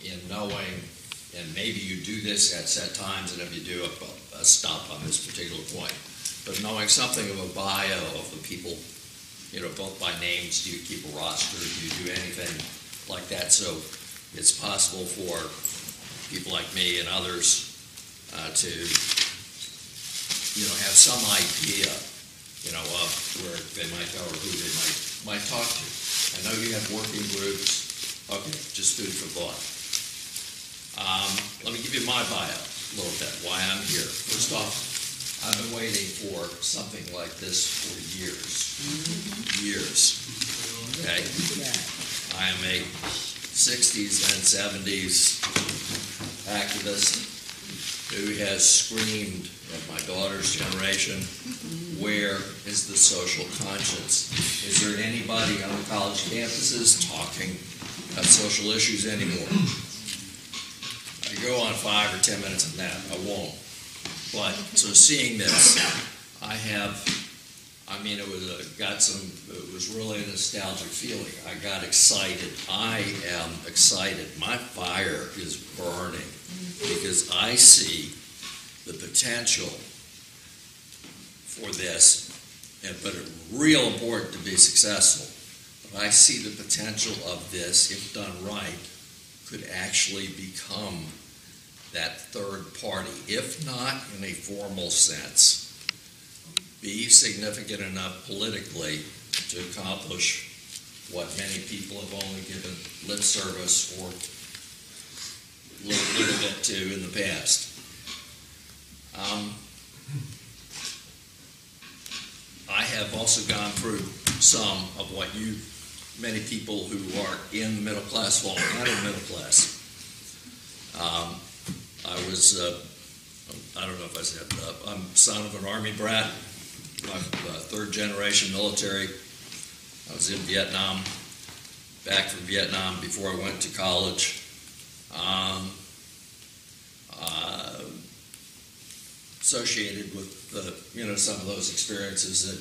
in knowing, and maybe you do this at set times, and if you do, a, a stop on this particular point. But knowing something of a bio of the people, you know, both by names. Do you keep a roster? Do you do anything like that? So it's possible for people like me and others uh, to, you know, have some idea, you know, of where they might go or who they might might talk to. I know you have working groups. Okay, just food for thought. Um, let me give you my bio a little bit, why I'm here. First off, I've been waiting for something like this for years. Years. Okay? I am a sixties and seventies activist who has screamed of my daughter's generation, where is the social conscience? Is there anybody on college campuses talking about social issues anymore? I go on five or ten minutes on that. I won't. But, so seeing this, I have, I mean, it was a, got some, it was really a nostalgic feeling. I got excited. I am excited. My fire is burning because I see the potential for this, and, but it's real important to be successful. But I see the potential of this, if done right, could actually become that third party, if not in a formal sense, be significant enough politically to accomplish what many people have only given lip service or a little, little bit to in the past. Um, I have also gone through some of what you, many people who are in the middle class, well, out of the middle class. Um, I was, uh, I don't know if I said, uh, I'm son of an Army brat, I'm uh, third generation military. I was in Vietnam, back from Vietnam before I went to college. Um, uh, associated with the, you know, some of those experiences that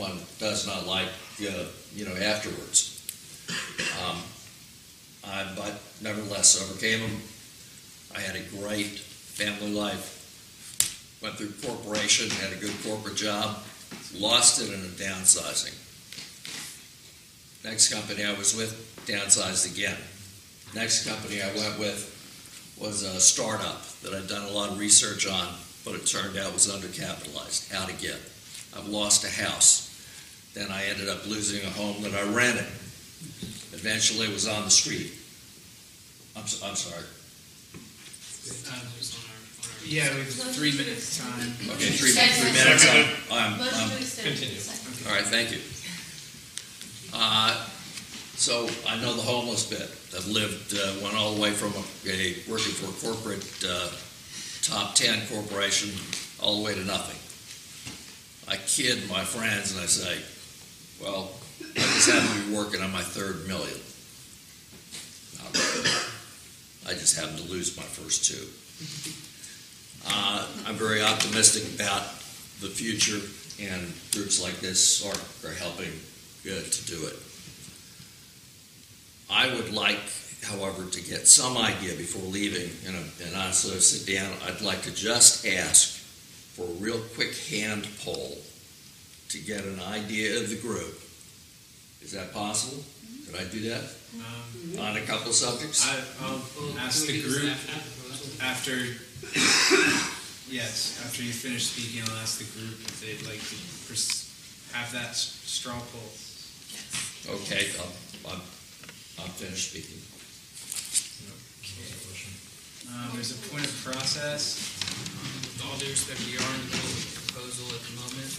one does not like, uh, you know, afterwards. Um, I, but nevertheless, overcame them. I had a great family life, went through corporation, had a good corporate job, lost it in a downsizing. Next company I was with, downsized again. Next company I went with, was a startup that I'd done a lot of research on, but it turned out was undercapitalized. Out again. I've lost a house. Then I ended up losing a home that I rented. Eventually it was on the street. I'm, so, I'm sorry. Yeah, we have three minutes time. Okay, three, three minutes. I'm, I'm, I'm, continue. All right, thank you. Uh, so I know the homeless bit. I've lived, uh, went all the way from a, a working for a corporate uh, top ten corporation all the way to nothing. I kid my friends and I say, well, I just happen to be working on my third million. Not really. I just happen to lose my first two. Uh, I'm very optimistic about the future, and groups like this are, are helping uh, to do it. I would like, however, to get some idea before leaving, you know, and I sort of sit down, I'd like to just ask for a real quick hand poll to get an idea of the group. Is that possible? Could I do that? Um, On a couple of subjects? I, I'll ask the group after, yes, after you finish speaking, I'll ask the group if they'd like to have that straw poll. Yes. Okay, I'm, I'm, I'm finished speaking. Okay. Um, there's a point of process. With all due respect, we are in the middle of a proposal at the moment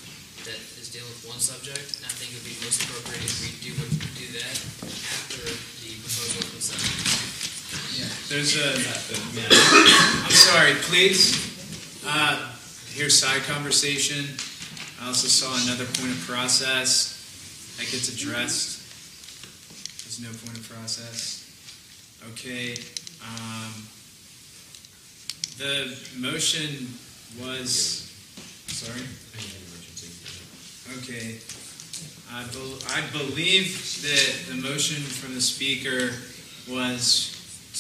that is dealing with one subject, and I think it would be most appropriate if we do, do that after the proposal of the subject. Yeah, there's a... Yeah. I'm sorry, please. Uh, here's side conversation. I also saw another point of process that gets addressed. There's no point of process. Okay. Um, the motion was... Sorry? Okay, I, be I believe that the motion from the speaker was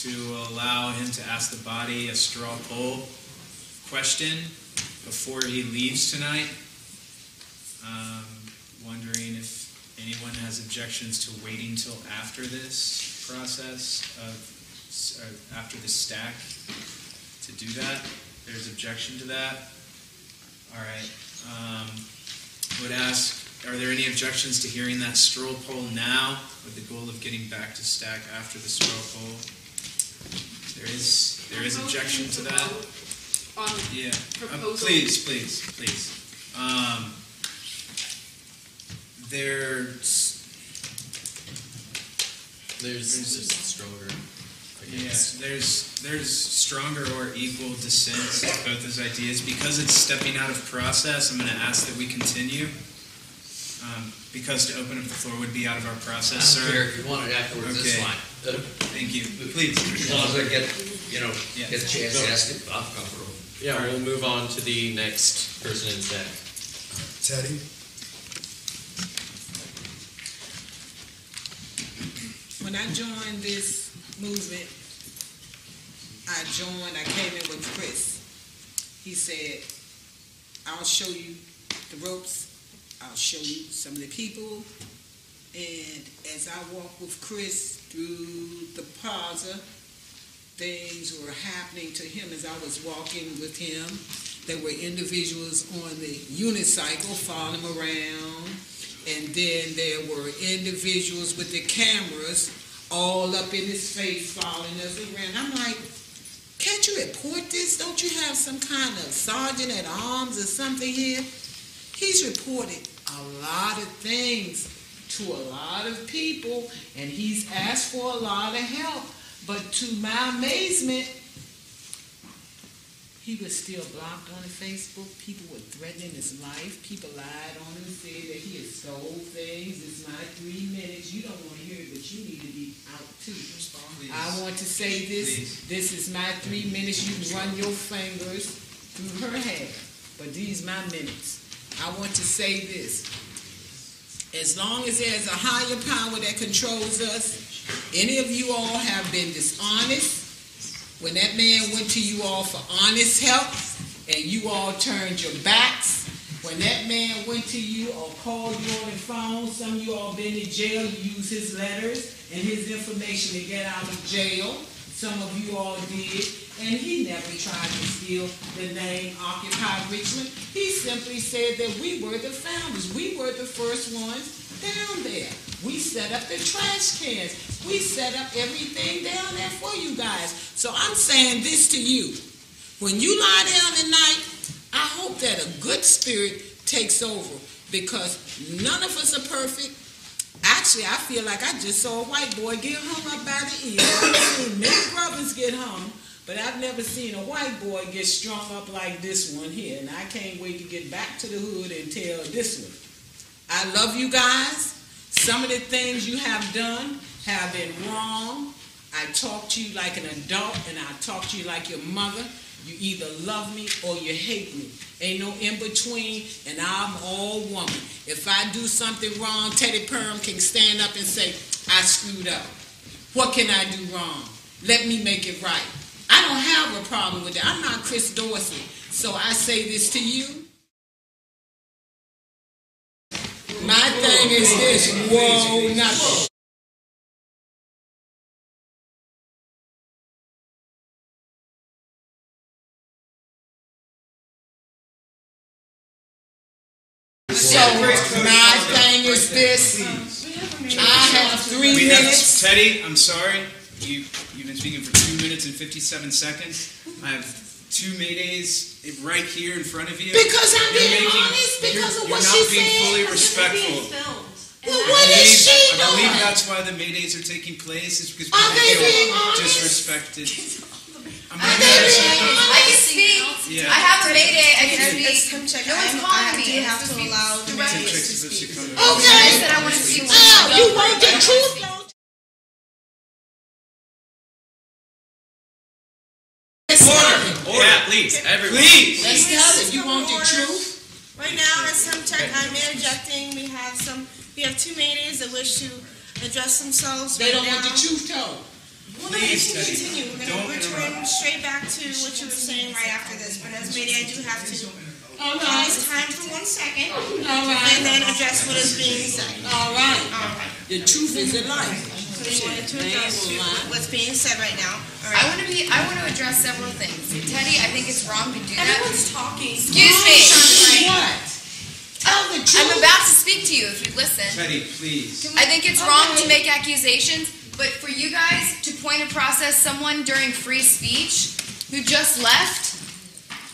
to allow him to ask the body a straw poll question before he leaves tonight. Um, wondering if anyone has objections to waiting till after this process, of, after the stack, to do that. There's objection to that. All right. Um, would ask, are there any objections to hearing that straw poll now with the goal of getting back to stack after the straw poll? There is, there is objection to that. Yeah. Uh, please, please, please. Um, there's... There's, there's stronger. Yes, yeah, there's, there's stronger or equal dissent to both those ideas. Because it's stepping out of process, I'm going to ask that we continue. Um, because to open up the floor would be out of our process, I'm sir. Fair. If you want it afterwards, okay. That's fine. Uh, Thank you. Please. As long as I get, you know, yeah. get a chance to ask it, I'm comfortable. Yeah, right. We'll move on to the next person in stack. Teddy? When I joined this movement, I joined, I came in with Chris. He said, I'll show you the ropes, I'll show you some of the people. And as I walked with Chris through the plaza, things were happening to him as I was walking with him. There were individuals on the unicycle following him around. And then there were individuals with the cameras all up in his face, following us around. I'm like, can't you report this? Don't you have some kind of sergeant at arms or something here? He's reported a lot of things to a lot of people, and he's asked for a lot of help. But to my amazement, he was still blocked on Facebook. People were threatening his life. People lied on him, said that he had stole things. It's my three minutes. You don't want to hear it, but you need to be out too. Please. I want to say this. Please. This is my three minutes. You can run your fingers through her hair. But these my minutes. I want to say this. As long as there's a higher power that controls us, any of you all have been dishonest. When that man went to you all for honest help, and you all turned your backs, when that man went to you or called you on the phone, some of you all been in jail, you used his letters and his information to get out of jail. Some of you all did. and he never tried to steal the name Occupy Richmond. He simply said that we were the founders. We were the first ones down there. We set up the trash cans. We set up everything down there for you guys. So I'm saying this to you. When you lie down at night, I hope that a good spirit takes over, because none of us are perfect. Actually, I feel like I just saw a white boy get hung up by the ear. I've seen many brothers get hung, but I've never seen a white boy get strung up like this one here. And I can't wait to get back to the hood and tell this one. I love you guys. Some of the things you have done have been wrong. I talk to you like an adult, and I talk to you like your mother. You either love me or you hate me. Ain't no in between, and I'm all woman. If I do something wrong, Teddy Perham can stand up and say, I screwed up. What can I do wrong? Let me make it right. I don't have a problem with that. I'm not Chris Dorsey, so I say this to you. My thing is this, whoa, nothing. So, my thing is this, I have three we minutes. Have, Teddy, I'm sorry, you, you've been speaking for two minutes and fifty-seven seconds. I have two Maydays right here in front of you. Because I'm you're being making, honest because of what she said. You're not being fully respectful. Well, I what believe, is she I doing? I believe that's why the Maydays are taking place, is because people feel disrespected. I'm not being honest. I can speak. Yeah. I have a Mayday. I can speak. No one's calling me. I have to allow the Maydays to speak. Okay. I said I want to see one. Oh, you want the truth? Please, everyone. Please. Let's have it. You want the truth? Right now, as him check, I'm interjecting. We have some. We have two Maydays that wish to address themselves. They right don't now. want the truth told. Well, please, you continue. We're going to return straight back to what you were saying right after this. But as Mayday, I do have to pause time for one second, all right, and then address what is being said. All right. All right. The truth is in life. So you wanted to address what's being said right now. Right. I want to be. I want to address several things. Teddy, I think it's wrong to do that. Everyone's talking. Excuse me. What? Tell the truth. I'm about to speak to you if you listen. Teddy, please. I think it's wrong to make accusations, but for you guys to point and process someone during free speech who just left,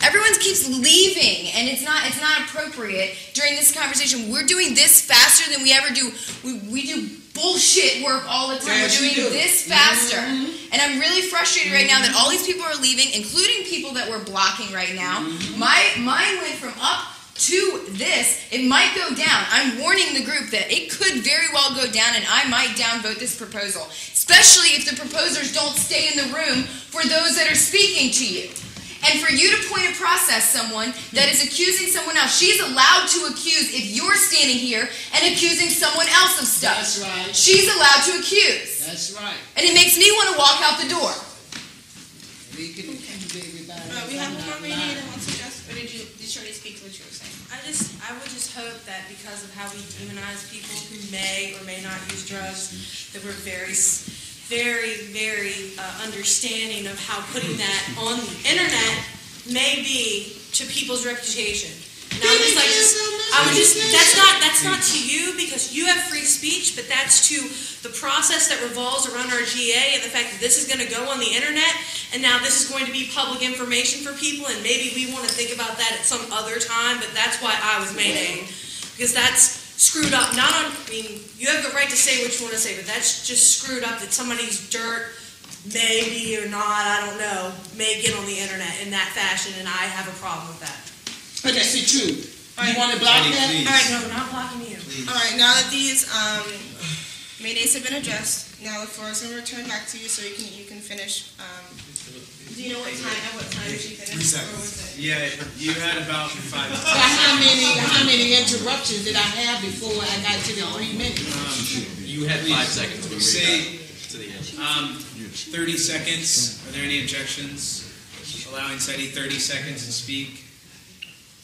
everyone keeps leaving, and it's not. It's not appropriate during this conversation. We're doing this faster than we ever do. We we do. Bullshit work all the time. We're doing this faster. Mm-hmm. And I'm really frustrated right now that all these people are leaving, including people that we're blocking right now. Mm-hmm. My mine went from up to this. It might go down. I'm warning the group that it could very well go down, and I might downvote this proposal, especially if the proposers don't stay in the room for those that are speaking to you. And for you to point and process someone that is accusing someone else, she's allowed to accuse if you're standing here and accusing someone else of stuff. That's right. She's allowed to accuse. That's right. And it makes me want to walk out the door. We can accuse everybody. Well, we have one more meeting that wants to address. Or did you, did you already speak to what you were saying? I just, I would just hope that because of how we demonize people who may or may not use drugs, that we're very... very, very uh, understanding of how putting that on the internet may be to people's reputation. And I was like, I would just, that's not, that's not to you because you have free speech, but that's to the process that revolves around our G A and the fact that this is going to go on the internet, and now this is going to be public information for people, and maybe we want to think about that at some other time, but that's why I was Mayday, because that's screwed up. Not on, I mean, you have the right to say what you want to say, but that's just screwed up that somebody's dirt, maybe or not, I don't know, may get on the internet in that fashion, and I have a problem with that. But that's the truth. You want to block that? All right, no, we're not blocking you. Please. All right, now that these um, Maydays have been addressed, now the floor is going to return back to you so you can you can finish. Um, do you know what time? At what time did you finish? Three seconds. Yeah, you had about five minutes. So how many, how many interruptions did I have before I got to the three minutes? Um, you had five seconds. To say to the end. Um, thirty seconds. Are there any objections? Allowing Sadie thirty seconds to speak.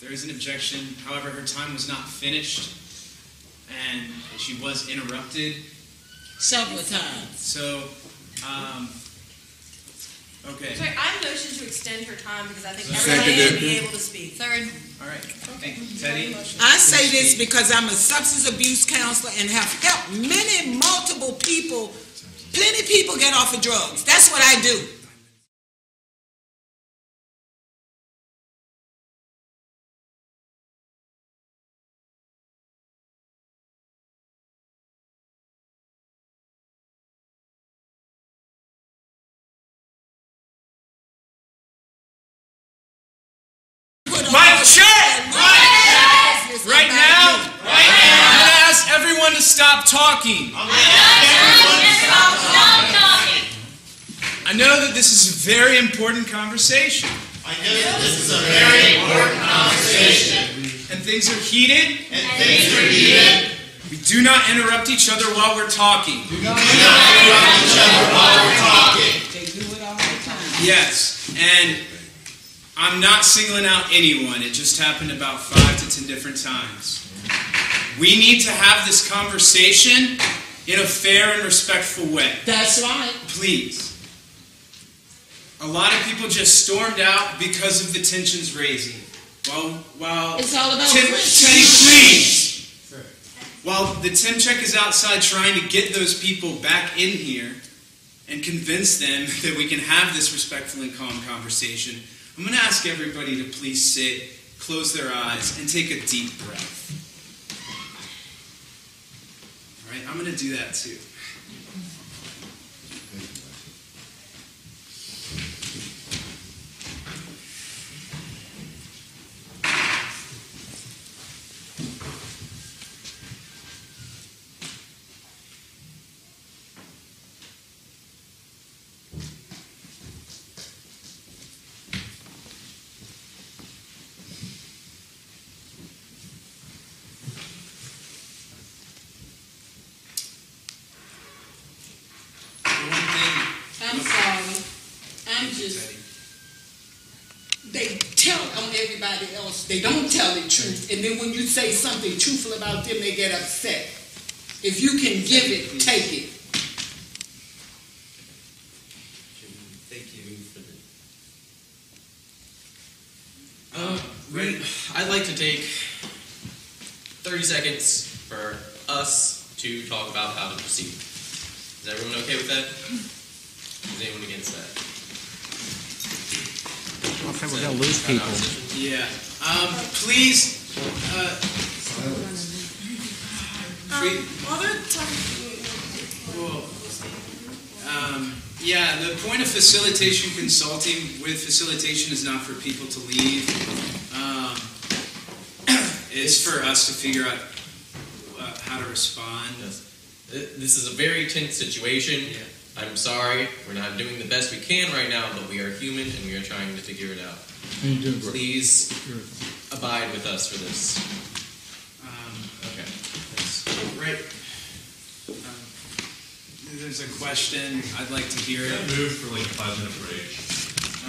There is an objection. However, her time was not finished, and she was interrupted several times. So. Um, Okay. Sorry, I motion to extend her time because I think everybody should be able to speak. Third. All right. Okay. Teddy. I say this because I'm a substance abuse counselor and have helped many, multiple people, plenty of people get off of drugs. That's what I do. To stop talking. I, I, I know that this is a very important conversation. I know that this is a very important conversation. And things are heated. And things are heated. We do not interrupt each other while we're talking. We do not interrupt each other while we're talking. They do it all the time. Yes, and I'm not singling out anyone. It just happened about five to ten different times. We need to have this conversation in a fair and respectful way. That's right. Please. A lot of people just stormed out because of the tensions raising. Well, while it's all about Tim, Tim, please. Sure. While the Tim check is outside trying to get those people back in here and convince them that we can have this respectful and calm conversation, I'm going to ask everybody to please sit, close their eyes, and take a deep breath. I'm going to do that too. They don't tell the truth, and then when you say something truthful about them, they get upset. If you can give it, take it. Thank you for the. Um, right. I'd like to take thirty seconds for us to talk about how to proceed. Is everyone okay with that? Is anyone against that? I'm afraid we're going to lose people. Yeah. Um, please, uh, um, cool. um, yeah, the point of facilitation consulting with facilitation is not for people to leave. Um, it's for us to figure out uh, how to respond. This is a very tense situation. Yeah. I'm sorry, we're not doing the best we can right now, but we are human and we are trying to figure it out. Please abide with us for this. Um, okay. Right. Um, there's a question. I'd like to hear it. Move for like a five-minute break.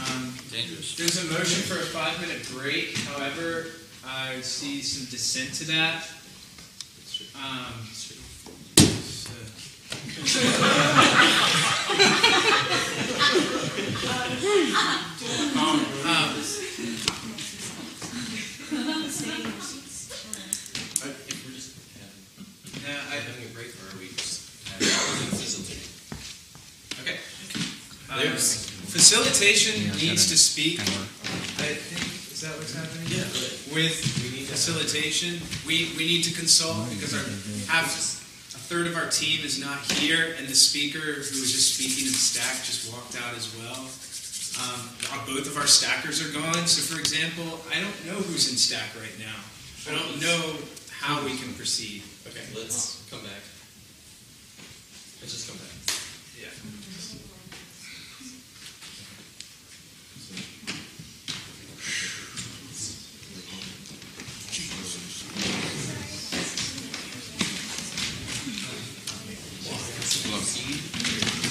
Um, Dangerous. There's a motion for a five-minute break. However, I see some dissent to that. Um, um, um, Facilitation needs to speak. I think is that what's happening? Yeah. With facilitation, we we need to consult because our half a third of our team is not here, and the speaker who was just speaking in stack just walked out as well. Um, both of our stackers are gone. So, for example, I don't know who's in stack right now. I don't know how we can proceed. Okay, let's come back. Let's just come back. Yeah. Thank you.